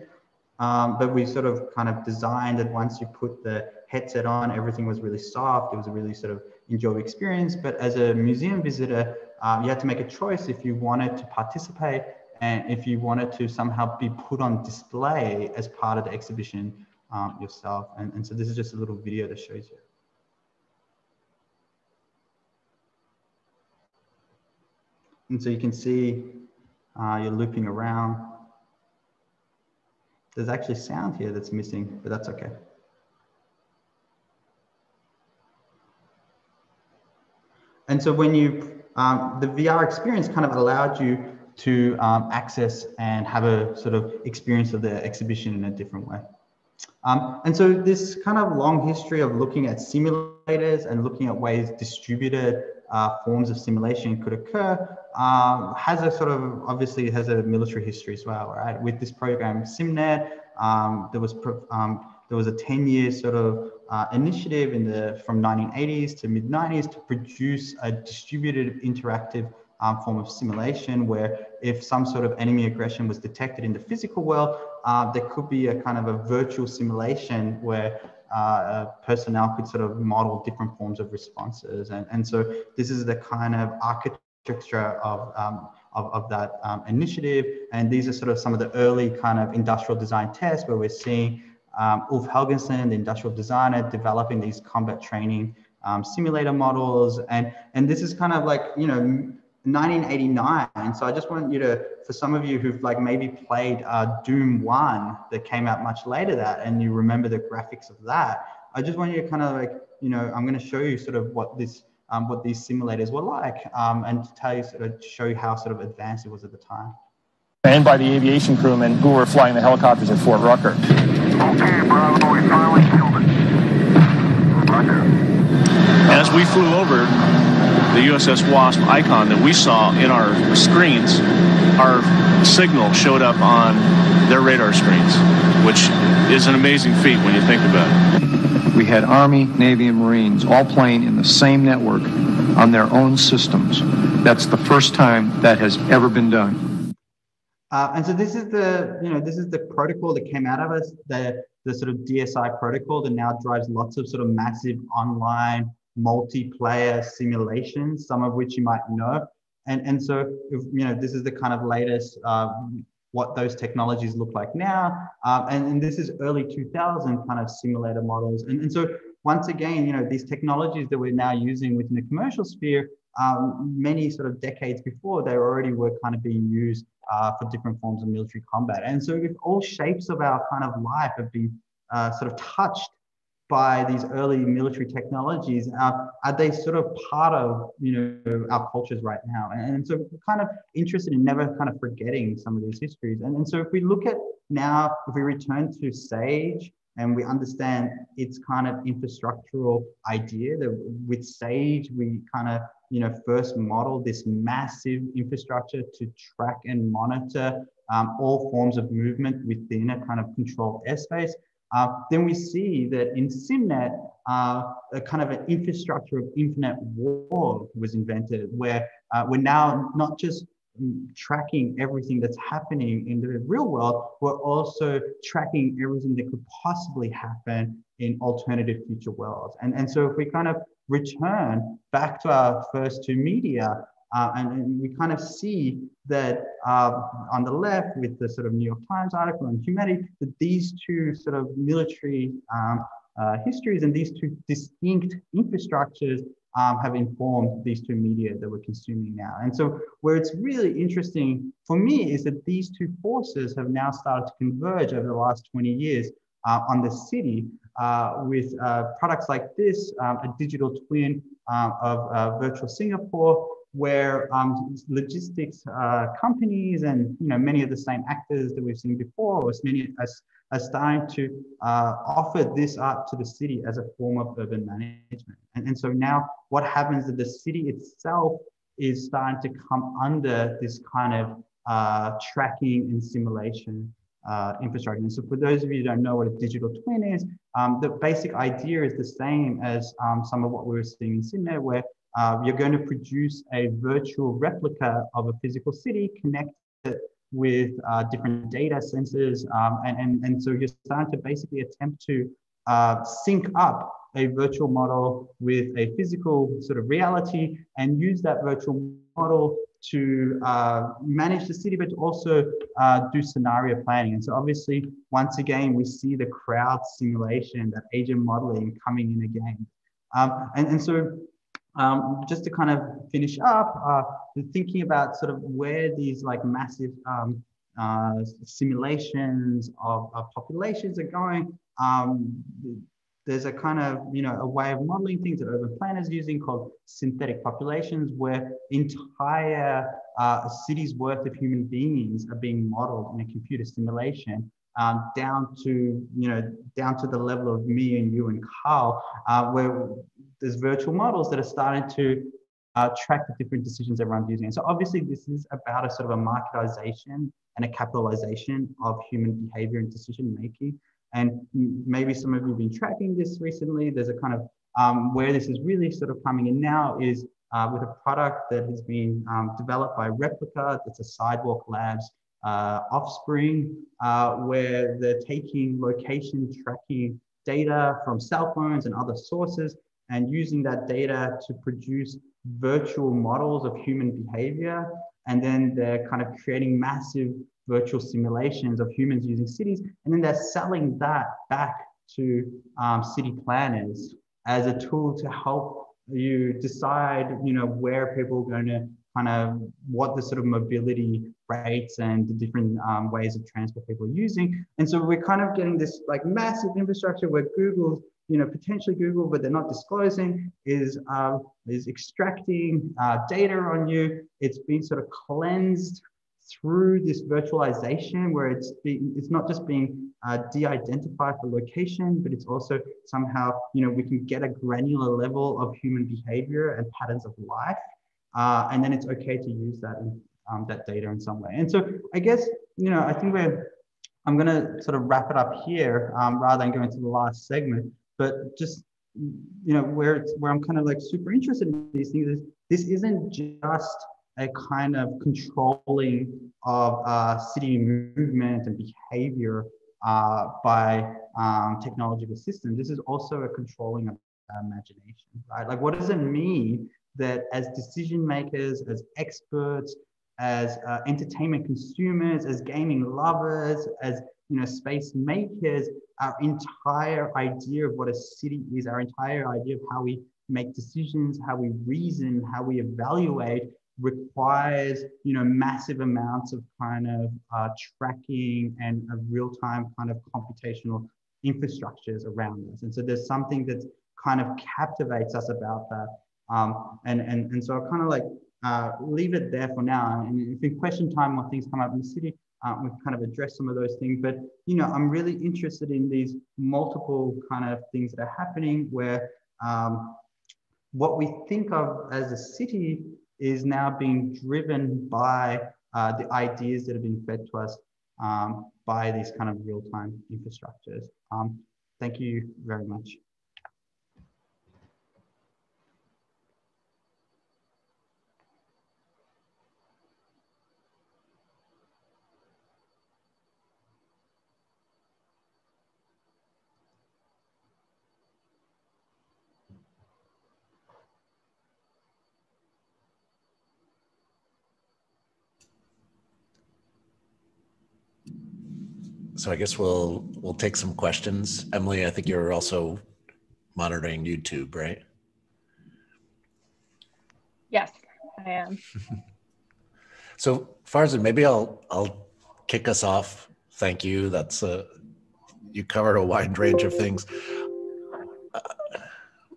Um, but we sort of kind of designed that once you put the headset on, everything was really soft. It was a really sort of enjoyable experience. But as a museum visitor, um, you had to make a choice if you wanted to participate and if you wanted to somehow be put on display as part of the exhibition um, yourself. And, and so this is just a little video that shows you. And so you can see uh, you're looping around. There's actually sound here that's missing, but that's okay. And so when you, um, the V R experience kind of allowed you to um, access and have a sort of experience of the exhibition in a different way. Um, and so this kind of long history of looking at simulators and looking at ways distributed uh, forms of simulation could occur um, has a sort of, obviously has a military history as well, right? With this program SimNet, um, there was um, there was a ten year sort of uh, initiative in the, from nineteen eighties to mid nineties to produce a distributed interactive Um, form of simulation where if some sort of enemy aggression was detected in the physical world, uh, there could be a kind of a virtual simulation where uh, personnel could sort of model different forms of responses. And, and so this is the kind of architecture of, um, of, of that um, initiative. And these are sort of some of the early kind of industrial design tests where we're seeing um, Ulf Helgeson, the industrial designer, developing these combat training um, simulator models. And, and this is kind of like, you know, nineteen eighty-nine. So I just want you to, for some of you who've like maybe played uh, Doom one that came out much later that, and you remember the graphics of that, I just want you to kind of like, you know, I'm going to show you sort of what this, um, what these simulators were like, um, and to tell you sort of show you how sort of advanced it was at the time. And by the aviation crewmen who were flying the helicopters at Fort Rucker. Okay, Bravo, we finally killed it. Rucker. As we flew over the U S S Wasp icon that we saw in our screens, our signal showed up on their radar screens, which is an amazing feat when you think about it. We had Army, Navy, and Marines all playing in the same network on their own systems. That's the first time that has ever been done. Uh, and so this is the, you know, this is the protocol that came out of us, the, the sort of D S I protocol that now drives lots of sort of massive online multiplayer simulations, some of which you might know. And, and so, if, you know, this is the kind of latest, um, what those technologies look like now. Um, and, and this is early two thousand kind of simulator models. And, and so once again, you know, these technologies that we're now using within the commercial sphere, um, many sort of decades before, they already were kind of being used uh, for different forms of military combat. And so if all shapes of our kind of life have been uh, sort of touched by these early military technologies, uh, are they sort of part of, you know, our cultures right now? And, and so we're kind of interested in never kind of forgetting some of these histories. And, and so if we look at now, if we return to SAGE and we understand its kind of infrastructural idea that with SAGE, we kind of, you know, first modeled this massive infrastructure to track and monitor um, all forms of movement within a kind of controlled airspace. Uh, then we see that in SimNet, uh, a kind of an infrastructure of infinite war was invented, where uh, we're now not just tracking everything that's happening in the real world, we're also tracking everything that could possibly happen in alternative future worlds. And, and so if we kind of return back to our first two media, Uh, and, and we kind of see that uh, on the left with the sort of New York Times article on Humanity, that these two sort of military um, uh, histories and these two distinct infrastructures um, have informed these two media that we're consuming now. And so where it's really interesting for me is that these two forces have now started to converge over the last twenty years uh, on the city uh, with uh, products like this, um, a digital twin uh, of uh, virtual Singapore, where um, logistics uh, companies and, you know, many of the same actors that we've seen before, or many of us, are starting to uh, offer this up to the city as a form of urban management. And, and so now what happens is the city itself is starting to come under this kind of uh, tracking and simulation uh, infrastructure. And so for those of you who don't know what a digital twin is, um, the basic idea is the same as um, some of what we were seeing in Sydney, where Uh, you're going to produce a virtual replica of a physical city, connect it with uh, different data sensors. Um, and, and, and so you're starting to basically attempt to uh, sync up a virtual model with a physical sort of reality and use that virtual model to uh, manage the city, but to also uh, do scenario planning. And so obviously, once again, we see the crowd simulation, that agent modeling coming in again. Um, and, and so Um, just to kind of finish up, uh, thinking about sort of where these like massive um, uh, simulations of, of populations are going, um, There's a kind of, you know, a way of modeling things that urban planners are using called synthetic populations, where entire uh, cities worth of human beings are being modeled in a computer simulation, um, down to, you know, down to the level of me and you and Carl, uh, where there's virtual models that are starting to uh, track the different decisions everyone's using. And so obviously this is about a sort of a marketization and a capitalization of human behavior and decision-making. And maybe some of you have been tracking this recently. There's a kind of, um, where this is really sort of coming in now is uh, with a product that has been um, developed by Replica. That's a Sidewalk Labs uh, offspring, uh, where they're taking location tracking data from cell phones and other sources and using that data to produce virtual models of human behavior. And then they're kind of creating massive virtual simulations of humans using cities. And then they're selling that back to um, city planners as a tool to help you decide, you know, where people are going to kind of, what the sort of mobility rates and the different um, ways of transport people are using. And so we're kind of getting this like massive infrastructure where Google, you know, potentially Google, but they're not disclosing, is, uh, is extracting uh, data on you. It's been sort of cleansed through this virtualization, where it's being, it's not just being uh, de-identified for location, but it's also somehow, you know, we can get a granular level of human behavior and patterns of life, uh, and then it's okay to use that um, that data in some way. And so I guess, you know, I think we're, I'm going to sort of wrap it up here um, rather than going to the last segment, but just, you know, where it's, where I'm kind of like super interested in these things is this isn't just a kind of controlling of uh, city movement and behavior uh, by um, technological systems. This is also a controlling of imagination, right? Like, what does it mean that as decision makers, as experts, as uh, entertainment consumers, as gaming lovers, as, you know, space makers, our entire idea of what a city is, our entire idea of how we make decisions, how we reason, how we evaluate, requires, you know, massive amounts of kind of uh, tracking and a real-time kind of computational infrastructures around us. And so there's something that kind of captivates us about that. Um, and, and, and so I'll kind of like uh, leave it there for now. And if in question time more things come up in the city, uh, we kind of address some of those things. But, you know, I'm really interested in these multiple kind of things that are happening where um, what we think of as a city is now being driven by uh, the ideas that have been fed to us um, by these kind of real-time infrastructures. Um, thank you very much. So I guess we'll we'll take some questions. Emily, I think you're also monitoring YouTube, right? Yes, I am. So Farzin, maybe I'll I'll kick us off. Thank you. That's a, you covered a wide range of things. Uh,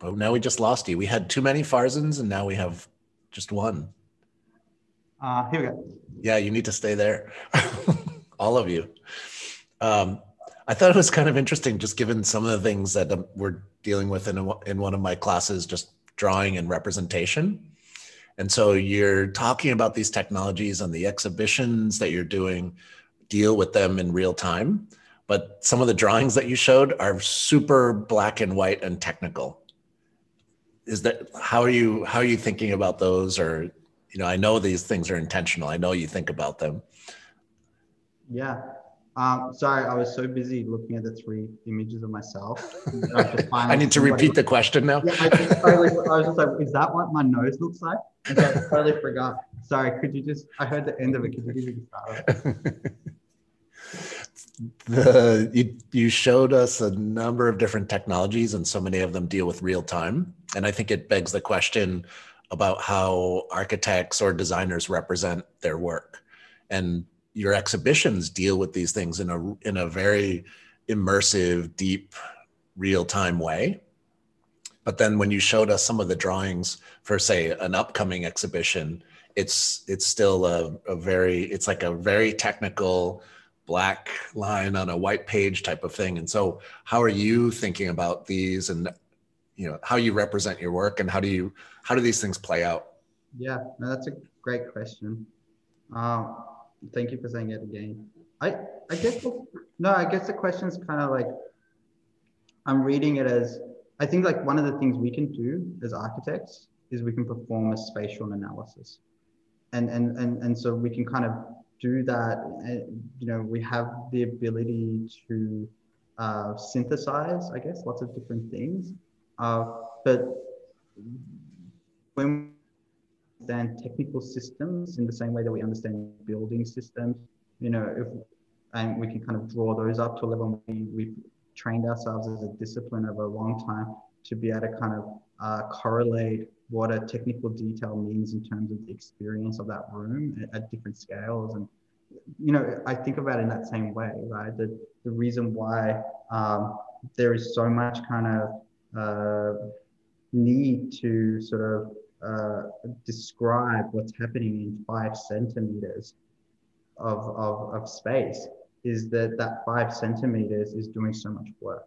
but now we just lost you. We had too many Farzins, and now we have just one. Uh, here we go. Yeah, you need to stay there, all of you. Um, I thought it was kind of interesting, just given some of the things that um, we're dealing with in, a, in one of my classes, just drawing and representation. And so you're talking about these technologies and the exhibitions that you're doing, deal with them in real time. But some of the drawings that you showed are super black and white and technical. Is that, how are you, how are you thinking about those? Or, you know, I know these things are intentional. I know you think about them. Yeah. Um, sorry, I was so busy looking at the three images of myself. I, I need to repeat like, the question now. Yeah, I, just totally, I was just like, is that what my nose looks like? And so I totally forgot. Sorry, could you just, I heard the end of it. Could you give me the start? The, you, you showed us a number of different technologies, and so many of them deal with real time. And I think it begs the question about how architects or designers represent their work. And your exhibitions deal with these things in a in a very immersive, deep real-time way. But then when you showed us some of the drawings for, say, an upcoming exhibition, it's it's still a, a very, it's like a very technical black line on a white page type of thing. And so how are you thinking about these, and you know, how you represent your work, and how do you, how do these things play out? Yeah, no, that's a great question. Um, thank you for saying it again. I, I guess, the, no, I guess the question's kind of like, I'm reading it as, I think like one of the things we can do as architects is we can perform a spatial analysis. And, and, and, and so we can kind of do that. And, you know, we have the ability to uh, synthesize, I guess, lots of different things. Uh, but when we understand technical systems in the same way that we understand building systems, you know, if, and we can kind of draw those up to a level we, we've trained ourselves as a discipline over a long time to be able to kind of uh, correlate what a technical detail means in terms of the experience of that room at, at different scales. And, you know, I think about it in that same way, right? The, the reason why um, there is so much kind of Uh, need to sort of uh, describe what's happening in five centimeters of, of, of space is that that five centimeters is doing so much work.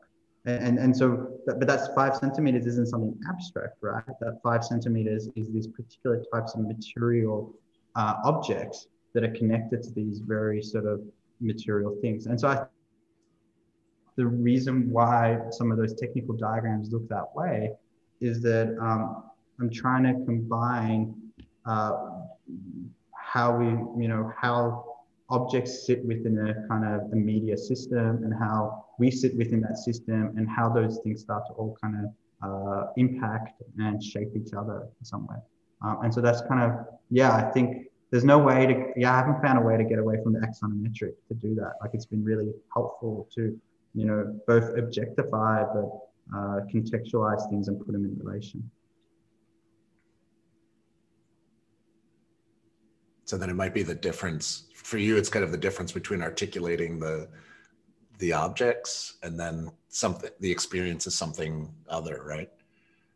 And, and, and so, but that's five centimeters isn't something abstract, right? That five centimeters is these particular types of material uh, objects that are connected to these very sort of material things. And so I the reason why some of those technical diagrams look that way is that um, I'm trying to combine uh, how we, you know, how objects sit within a kind of a media system and how we sit within that system and how those things start to all kind of uh, impact and shape each other in some way. Um, and so that's kind of, yeah, I think there's no way to, yeah, I haven't found a way to get away from the axonometric to do that. Like it's been really helpful to, you know, both objectify, but uh, contextualize things and put them in relation. So then it might be the difference, for you, it's kind of the difference between articulating the, the objects and then something, the experience is something other, right?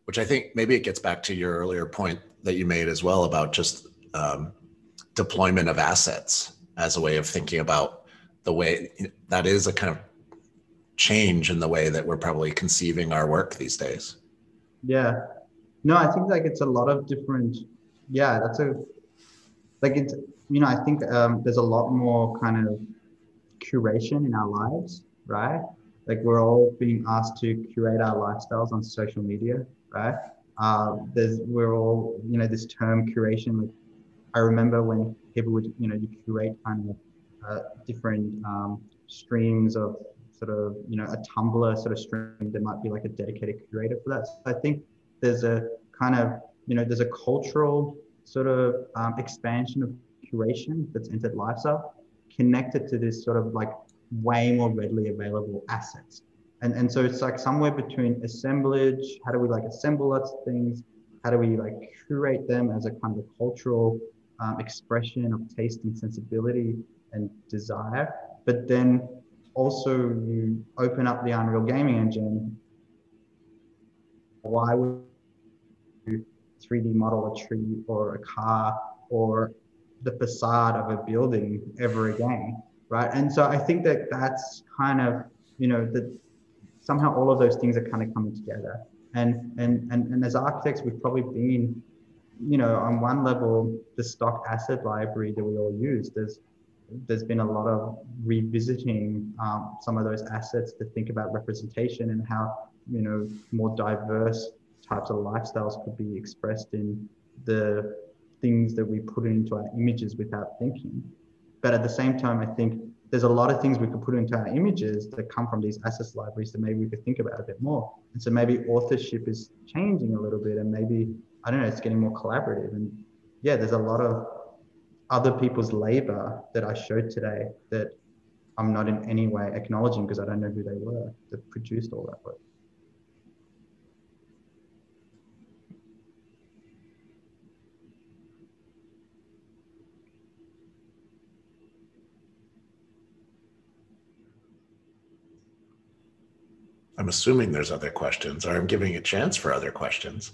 Which I think maybe it gets back to your earlier point that you made as well about just um, deployment of assets as a way of thinking about the way, that is a kind of change in the way that we're probably conceiving our work these days. Yeah, no, I think like it's a lot of different, yeah, that's a, like it's, you know, I think um, there's a lot more kind of curation in our lives, right? Like we're all being asked to curate our lifestyles on social media, right? Uh, there's, we're all, you know, this term curation, like I remember when people would, you know, you curate kind of uh, different um, streams of sort of, you know, a Tumblr sort of stream, there might be like a dedicated curator for that. So I think there's a kind of, you know, there's a cultural sort of um, expansion of curation that's entered lifestyle connected to this sort of like way more readily available assets. And, and so it's like somewhere between assemblage, how do we like assemble lots of things? How do we like curate them as a kind of cultural um, expression of taste and sensibility and desire? But then also, you open up the Unreal Gaming Engine. Why would you three D model a tree or a car or the facade of a building ever again, right? And so I think that that's kind of, you know, that somehow all of those things are kind of coming together. And and and, and as architects, we've probably been, you know, on one level, the stock asset library that we all use. There's there's been a lot of revisiting um, some of those assets to think about representation and how, you know, more diverse types of lifestyles could be expressed in the things that we put into our images without thinking. But at the same time, I think there's a lot of things we could put into our images that come from these assets libraries that maybe we could think about a bit more. And so maybe authorship is changing a little bit and maybe, I don't know, it's getting more collaborative. And yeah, there's a lot of other people's labor that I showed today that I'm not in any way acknowledging because I don't know who they were that produced all that work. I'm assuming there's other questions, or I'm giving a chance for other questions.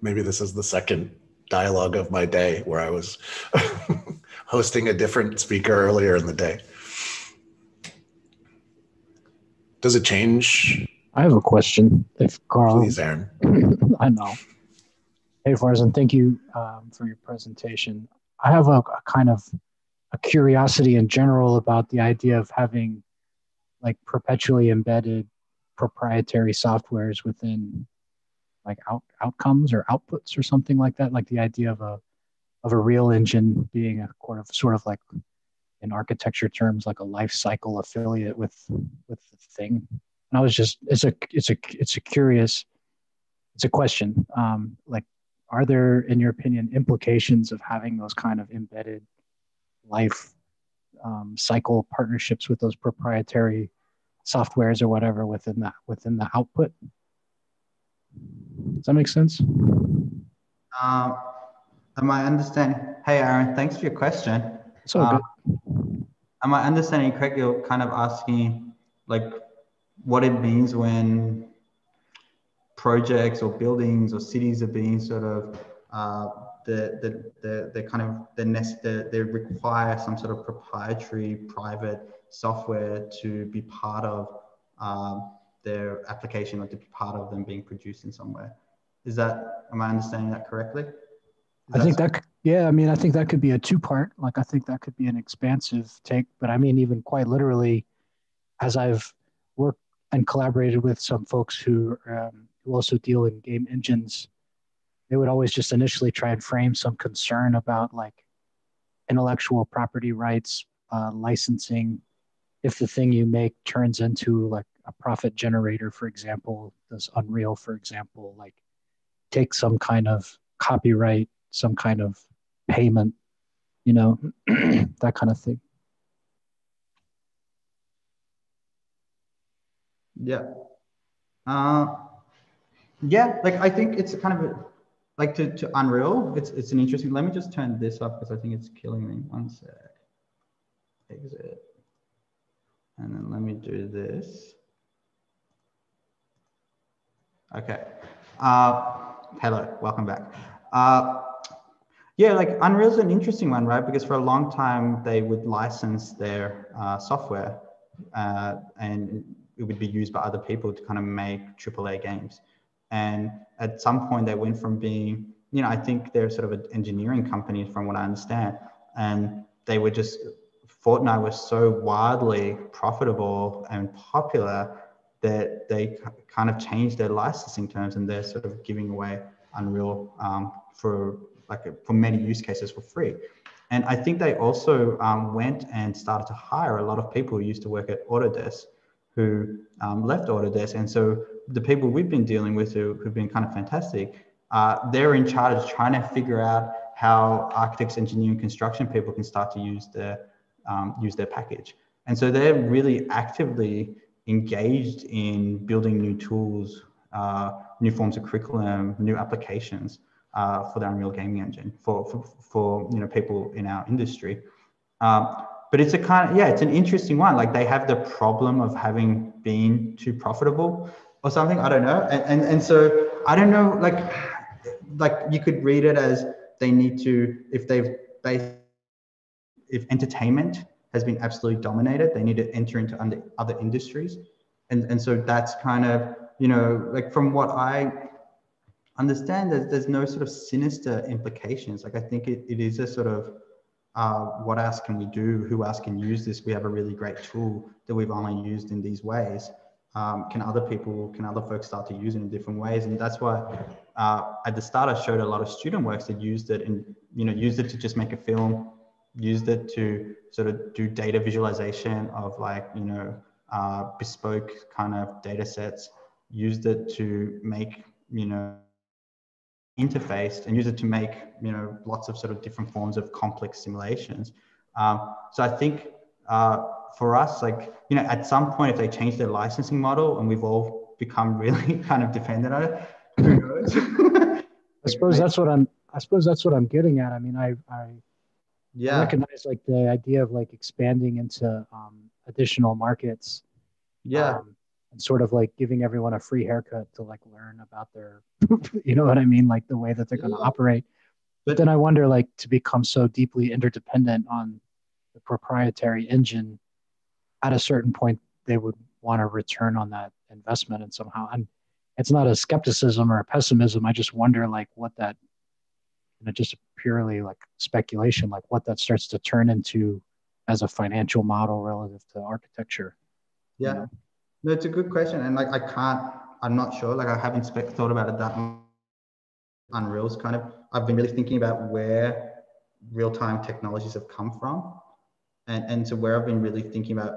Maybe this is the second dialogue of my day where I was hosting a different speaker earlier in the day. Does it change? I have a question. If Carl, please, Aaron. I know. Hey, Farzin, thank you um, for your presentation. I have a, a kind of a curiosity in general about the idea of having like perpetually embedded proprietary softwares within like out, outcomes or outputs or something like that, like the idea of a of a real engine being a sort of sort of like in architecture terms like a life cycle affiliate with with the thing. And I was just it's a it's a it's a curious it's a question um, like, are there in your opinion implications of having those kind of embedded life um, cycle partnerships with those proprietary softwares or whatever within that within the output? Does that make sense? Um, am I understanding? Hey, Aaron, thanks for your question. It's all um, good. Am I understanding correctly? You're kind of asking like what it means when projects or buildings or cities are being sort of uh, the the the they kind of the nest the, they require some sort of proprietary private software to be part of. Um, their application, like to be part of them being produced in some way. Is that, am I understanding that correctly? I think that, yeah, I mean, I think that could be a two part, like I think that could be an expansive take, but I mean, even quite literally, as I've worked and collaborated with some folks who, um, who also deal in game engines, they would always just initially try and frame some concern about like intellectual property rights, uh, licensing, if the thing you make turns into like a profit generator, for example, does Unreal, for example, like take some kind of copyright, some kind of payment, you know, that kind of thing. Yeah. Uh, yeah, like I think it's kind of a, like to, to Unreal, it's, it's an interesting, let me just turn this up because I think it's killing me. One sec, exit. And then let me do this. Okay. Uh, hello, welcome back. Uh, yeah, like Unreal is an interesting one, right? Because for a long time, they would license their uh, software uh, and it would be used by other people to kind of make triple A games. And at some point they went from being, you know, I think they're sort of an engineering company from what I understand. And they were just, Fortnite was so wildly profitable and popular that they kind of changed their licensing terms and they're sort of giving away Unreal um, for like a, for many use cases for free. And I think they also um, went and started to hire a lot of people who used to work at Autodesk who um, left Autodesk. And so the people we've been dealing with who, who've been kind of fantastic, uh, they're in charge of trying to figure out how architects, engineering, construction people can start to use the Um, use their package. And so they're really actively engaged in building new tools, uh, new forms of curriculum, new applications uh, for the Unreal Gaming Engine for, for, for you know, people in our industry. Um, but it's a kind of, yeah, it's an interesting one. Like they have the problem of having been too profitable or something, I don't know. And, and, and so I don't know, like, like you could read it as they need to, if they've based if entertainment has been absolutely dominated, they need to enter into under other industries. And, and so that's kind of, you know, like from what I understand, there's, there's no sort of sinister implications. Like I think it, it is a sort of, uh, what else can we do? Who else can use this? We have a really great tool that we've only used in these ways. Um, can other people, can other folks start to use it in different ways? And that's why uh, at the start, I showed a lot of student works that used it and, you know, used it to just make a film, used it to sort of do data visualization of like, you know, uh, bespoke kind of data sets, used it to make, you know, interface and used it to make, you know, lots of sort of different forms of complex simulations. Um, so I think uh, for us, like, you know, at some point, if they change their licensing model and we've all become really kind of dependent on it, I suppose that's what I'm. I suppose that's what I'm getting at. I mean, I, I, yeah. I recognize like the idea of like expanding into um, additional markets. Yeah. Um, and sort of like giving everyone a free haircut to like learn about their, you know what I mean, like the way that they're going to yeah. operate. But then I wonder, like, to become so deeply interdependent on the proprietary engine, at a certain point, they would want a return on that investment, and somehow, and it's not a skepticism or a pessimism. I just wonder, like, what that, you know, just purely like speculation, like what that starts to turn into as a financial model relative to architecture. Yeah, you know? No, it's a good question, and like I can't, I'm not sure. Like I haven't spe- thought about it that much. Unreal's kind of. I've been really thinking about where real-time technologies have come from, and, and so where I've been really thinking about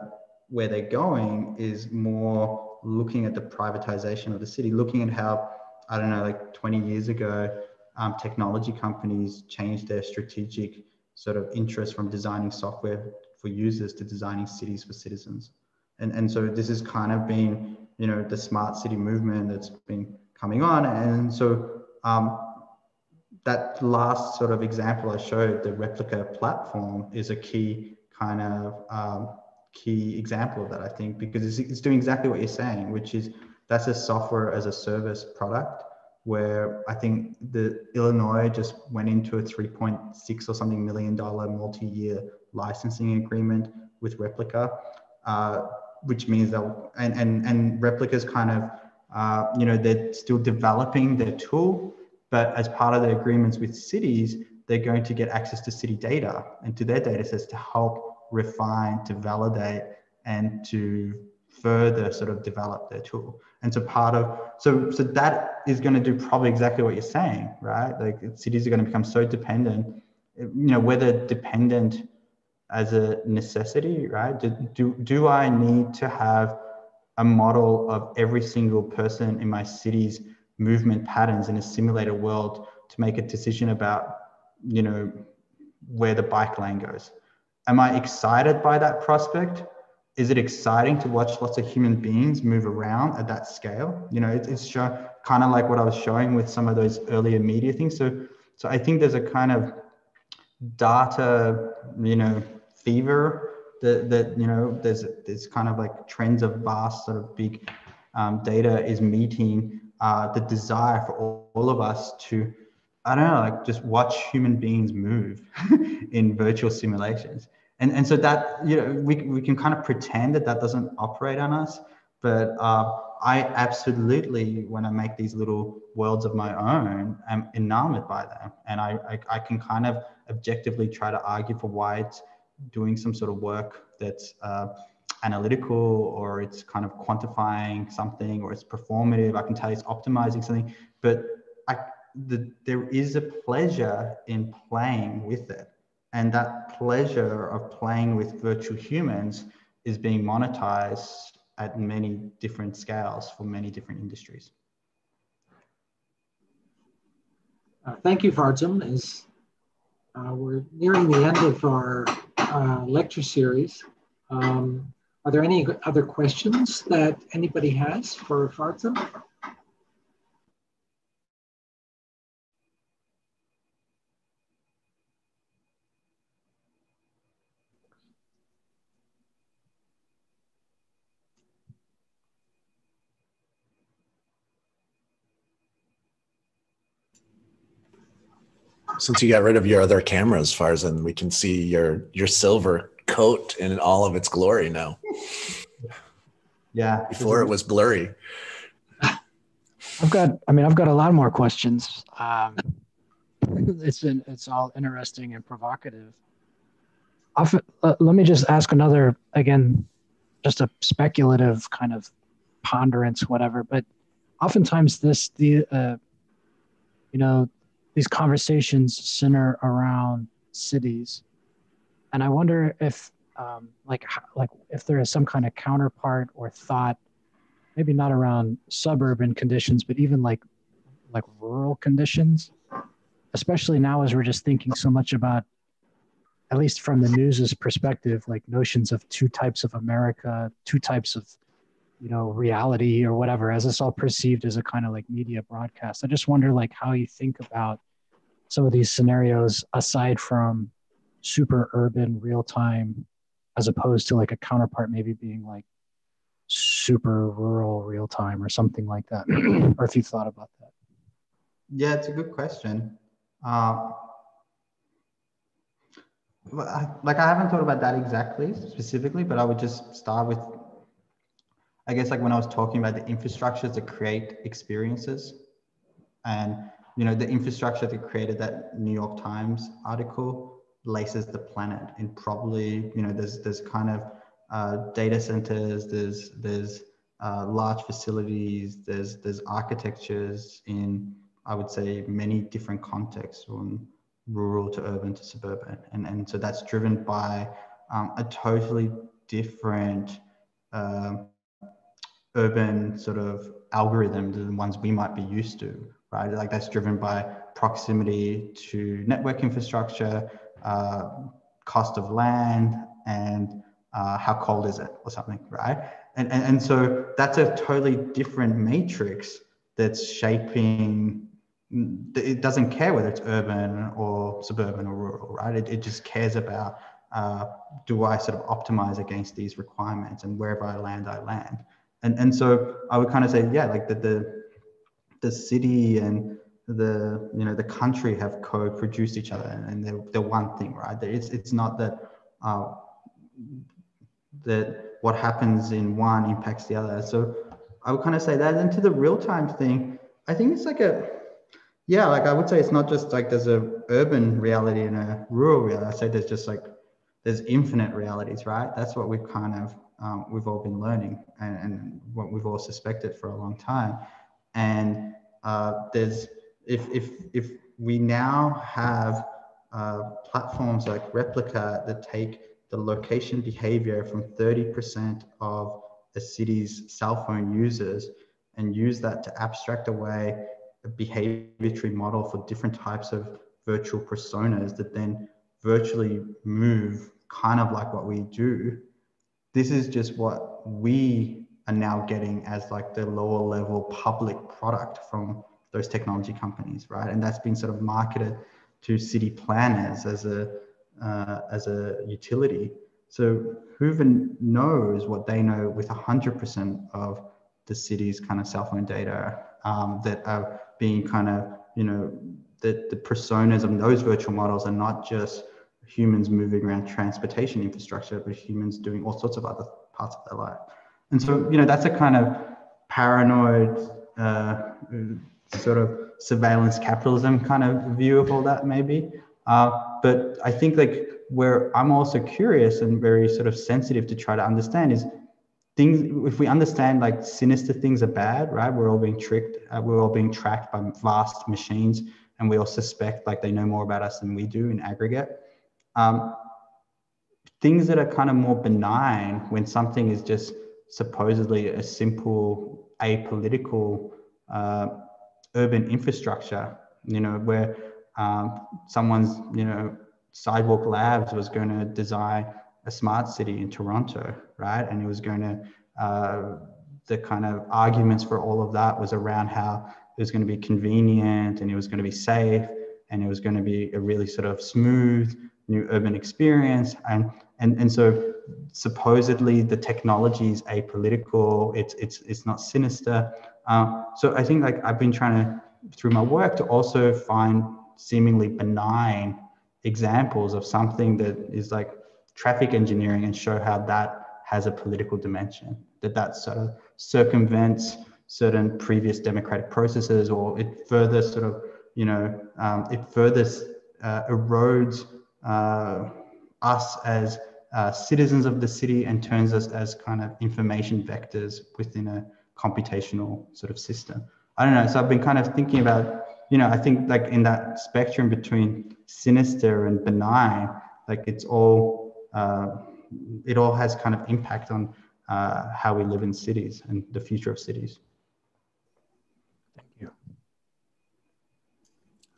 where they're going is more looking at the privatization of the city, looking at how, I don't know, like twenty years ago, um, technology companies changed their strategic sort of interest from designing software for users to designing cities for citizens. And, and so this has kind of been, you know, the smart city movement that's been coming on. And so, um, that last sort of example I showed, the Replica platform, is a key kind of um, key example of that, I think, because it's, it's doing exactly what you're saying, which is that's a software as a service product where I think the Illinois just went into a three point six or something million dollar multi-year licensing agreement with Replica, uh, which means that, and, and, and Replica's kind of, uh, you know, they're still developing their tool, but as part of the agreements with cities, they're going to get access to city data and to their data sets to help refine, to validate, and to further sort of develop their tool. And so part of, so, so that is going to do probably exactly what you're saying, right? Like cities are going to become so dependent, you know, whether dependent as a necessity, right? Do, do, do I need to have a model of every single person in my city's movement patterns in a simulated world to make a decision about, you know, where the bike lane goes? Am I excited by that prospect? Is it exciting to watch lots of human beings move around at that scale? You know, it, it's kind of like what I was showing with some of those earlier media things. So, so I think there's a kind of data, you know, fever that, that you know, there's, there's kind of like trends of vast sort of big um, data is meeting Uh, the desire for all, all of us to, I don't know, like just watch human beings move in virtual simulations. And and so that, you know, we, we can kind of pretend that that doesn't operate on us, but uh, I absolutely, when I make these little worlds of my own, am enamored by them. And I, I, I can kind of objectively try to argue for why it's doing some sort of work that's uh, analytical, or it's kind of quantifying something, or it's performative. I can tell it's optimizing something, but I, the, there is a pleasure in playing with it. And that pleasure of playing with virtual humans is being monetized at many different scales for many different industries. Uh, thank you, Farzin. As uh, we're nearing the end of our uh, lecture series, um, are there any other questions that anybody has for Farzin? Since you got rid of your other cameras, Farzin, we can see your your silver coat in all of its glory now. Yeah. Before it was blurry. I've got, I mean, I've got a lot more questions. Um, it's been, it's all interesting and provocative. Often, uh, let me just ask another, again, just a speculative kind of ponderance, whatever, but oftentimes this, the, uh, you know, these conversations center around cities. And I wonder if, um, like, like if there is some kind of counterpart or thought, maybe not around suburban conditions, but even like, like rural conditions, especially now as we're just thinking so much about, at least from the news's perspective, like notions of two types of America, two types of you know, reality or whatever, as it's all perceived as a kind of like media broadcast. I just wonder like how you think about some of these scenarios aside from super urban real time, as opposed to like a counterpart maybe being like super rural real time or something like that, or if you thought about that. Yeah, it's a good question. Uh, like I haven't thought about that exactly, specifically, but I would just start with, I guess like when I was talking about the infrastructures that create experiences, and you know, the infrastructure that created that New York Times article laces the planet, and probably, you know, there's there's kind of uh, data centers, there's there's uh, large facilities, there's there's architectures in, I would say, many different contexts, from rural to urban to suburban. And, and so that's driven by um, a totally different uh, urban sort of algorithm than the ones we might be used to, right? Like that's driven by proximity to network infrastructure, uh, cost of land, and uh, how cold is it or something, right? And, and, and so that's a totally different matrix that's shaping, it doesn't care whether it's urban or suburban or rural, right? It, it just cares about, uh, do I sort of optimize against these requirements, and wherever I land, I land. And, and so I would kind of say, yeah, like the, the, the city and the, you know, the country have co-produced each other, and they're, they're one thing, right? It's, it's not that, uh, that what happens in one impacts the other. So I would kind of say that. And to the real-time thing, I think it's like a, yeah, like I would say it's not just like there's a urban reality and a rural reality. I say there's just like, there's infinite realities, right? That's what we've kind of, um, we've all been learning, and, and what we've all suspected for a long time. And uh, there's, if, if, if we now have uh, platforms like Replica that take the location behavior from thirty percent of a city's cell phone users and use that to abstract away a behavior tree model for different types of virtual personas that then virtually move kind of like what we do. This is just what we are now getting as like the lower level public product from those technology companies, right? And that's been sort of marketed to city planners as a, uh, as a utility. So who even knows what they know with one hundred percent of the city's kind of cell phone data um, that are being kind of, you know, that the personas of those virtual models are not just humans moving around transportation infrastructure, but humans doing all sorts of other parts of their life. And so, you know, that's a kind of paranoid uh, sort of surveillance capitalism kind of view of all that maybe. Uh, but I think like, where I'm also curious and very sort of sensitive to try to understand is things, if we understand like sinister things are bad, right? We're all being tricked, uh, we're all being tracked by vast machines, and we all suspect like they know more about us than we do in aggregate. Um, things that are kind of more benign, when something is just supposedly a simple apolitical uh, urban infrastructure, you know, where um, someone's, you know, Sidewalk Labs was going to design a smart city in Toronto, right? And it was going to, uh, the kind of arguments for all of that was around how it was going to be convenient, and it was going to be safe, and it was going to be a really sort of smooth new urban experience. And, and, and so supposedly the technology is apolitical, it's, it's, it's not sinister. Um, so I think like I've been trying to, through my work, to also find seemingly benign examples of something that is like traffic engineering, and show how that has a political dimension, that that sort of circumvents certain previous democratic processes, or it further sort of, you know, um, it further uh, erodes uh, us as uh, citizens of the city, and turns us as kind of information vectors within a computational sort of system. I don't know, so I've been kind of thinking about, you know, I think like in that spectrum between sinister and benign, like it's all, uh, it all has kind of impact on uh, how we live in cities and the future of cities. Thank you.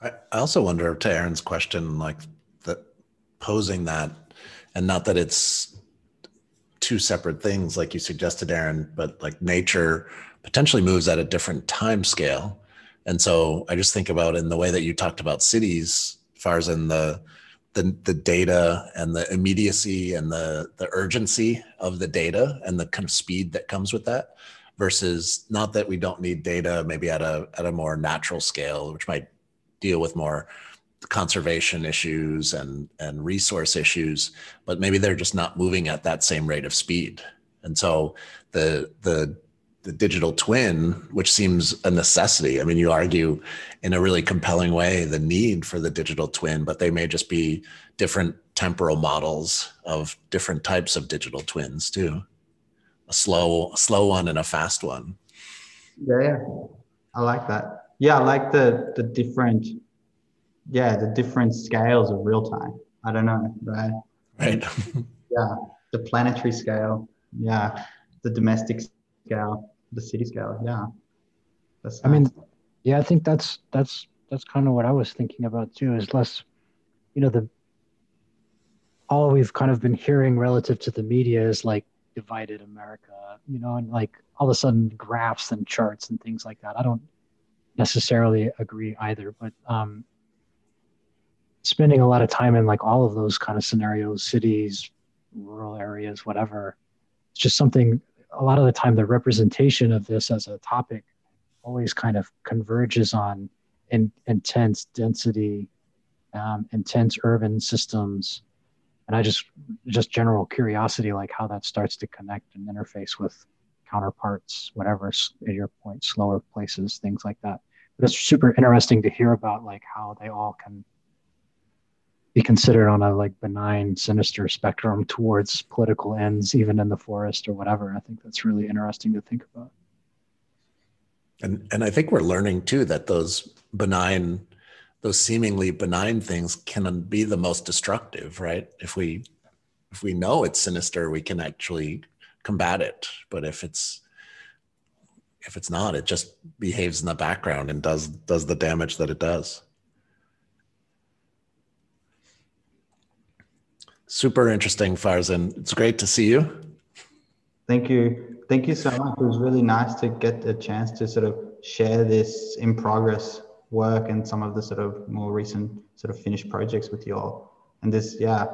I, I also wonder, to Aaron's question, like that posing that, and not that it's two separate things, like you suggested, Aaron, but like nature potentially moves at a different time scale. And so I just think about in the way that you talked about cities, as far as in the the, the data and the immediacy and the, the urgency of the data and the kind of speed that comes with that, versus not that we don't need data maybe at a, at a more natural scale, which might deal with more conservation issues and, and resource issues, but maybe they're just not moving at that same rate of speed. And so the, the, the digital twin, which seems a necessity, I mean, you argue in a really compelling way the need for the digital twin, but they may just be different temporal models of different types of digital twins too. A slow, a slow one and a fast one. Yeah, yeah. I like that. Yeah, I like the, the different, yeah, the different scales of real time. I don't know, right? Right. Yeah, the planetary scale. Yeah, the domestic scale, the city scale. Yeah, that's. Nice. I mean, yeah, I think that's that's that's kind of what I was thinking about too. Is less, you know, the all we've kind of been hearing relative to the media is like divided America, you know, and like all of a sudden graphs and charts and things like that. I don't necessarily agree either, but. Um, spending a lot of time in like all of those kind of scenarios, cities, rural areas, whatever, it's just something, a lot of the time the representation of this as a topic always kind of converges on in, intense density, um, intense urban systems. And I just, just general curiosity, like how that starts to connect and interface with counterparts, whatever, at your point, slower places, things like that. But it's super interesting to hear about like how they all can be considered on a like benign, sinister spectrum towards political ends, even in the forest or whatever. I think that's really interesting to think about. And and I think we're learning too that those benign, those seemingly benign things can be the most destructive, right? If we if we know it's sinister, we can actually combat it. But if it's if it's not, it just behaves in the background and does does the damage that it does. Super interesting, Farzin. It's great to see you. Thank you. Thank you so much. It was really nice to get a chance to sort of share this in progress work and some of the sort of more recent sort of finished projects with you all. And this, yeah,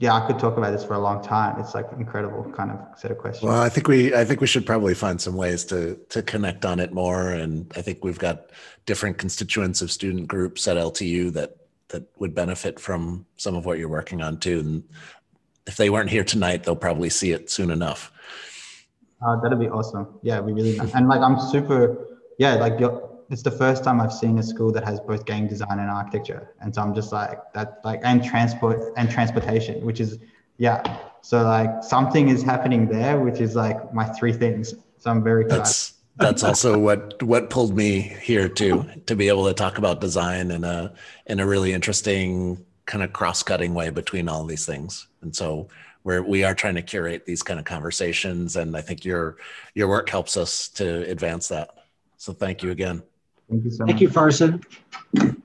yeah, I could talk about this for a long time. It's like incredible kind of set of questions. Well, I think we, I think we should probably find some ways to to connect on it more. And I think we've got different constituents of student groups at L T U that that would benefit from some of what you're working on too. And if they weren't here tonight, they'll probably see it soon enough. Uh, that'd be awesome. Yeah, we really, nice. And like, I'm super, yeah, like you're, it's the first time I've seen a school that has both game design and architecture. And so I'm just like that, like, and transport and transportation, which is, yeah. So like something is happening there, which is like my three things. So I'm very excited. That's, That's also what what pulled me here too, to be able to talk about design in a in a really interesting kind of cross-cutting way between all these things. And so we're we are trying to curate these kind of conversations, and I think your your work helps us to advance that. So thank you again. Thank you so much. Thank you, Farzin.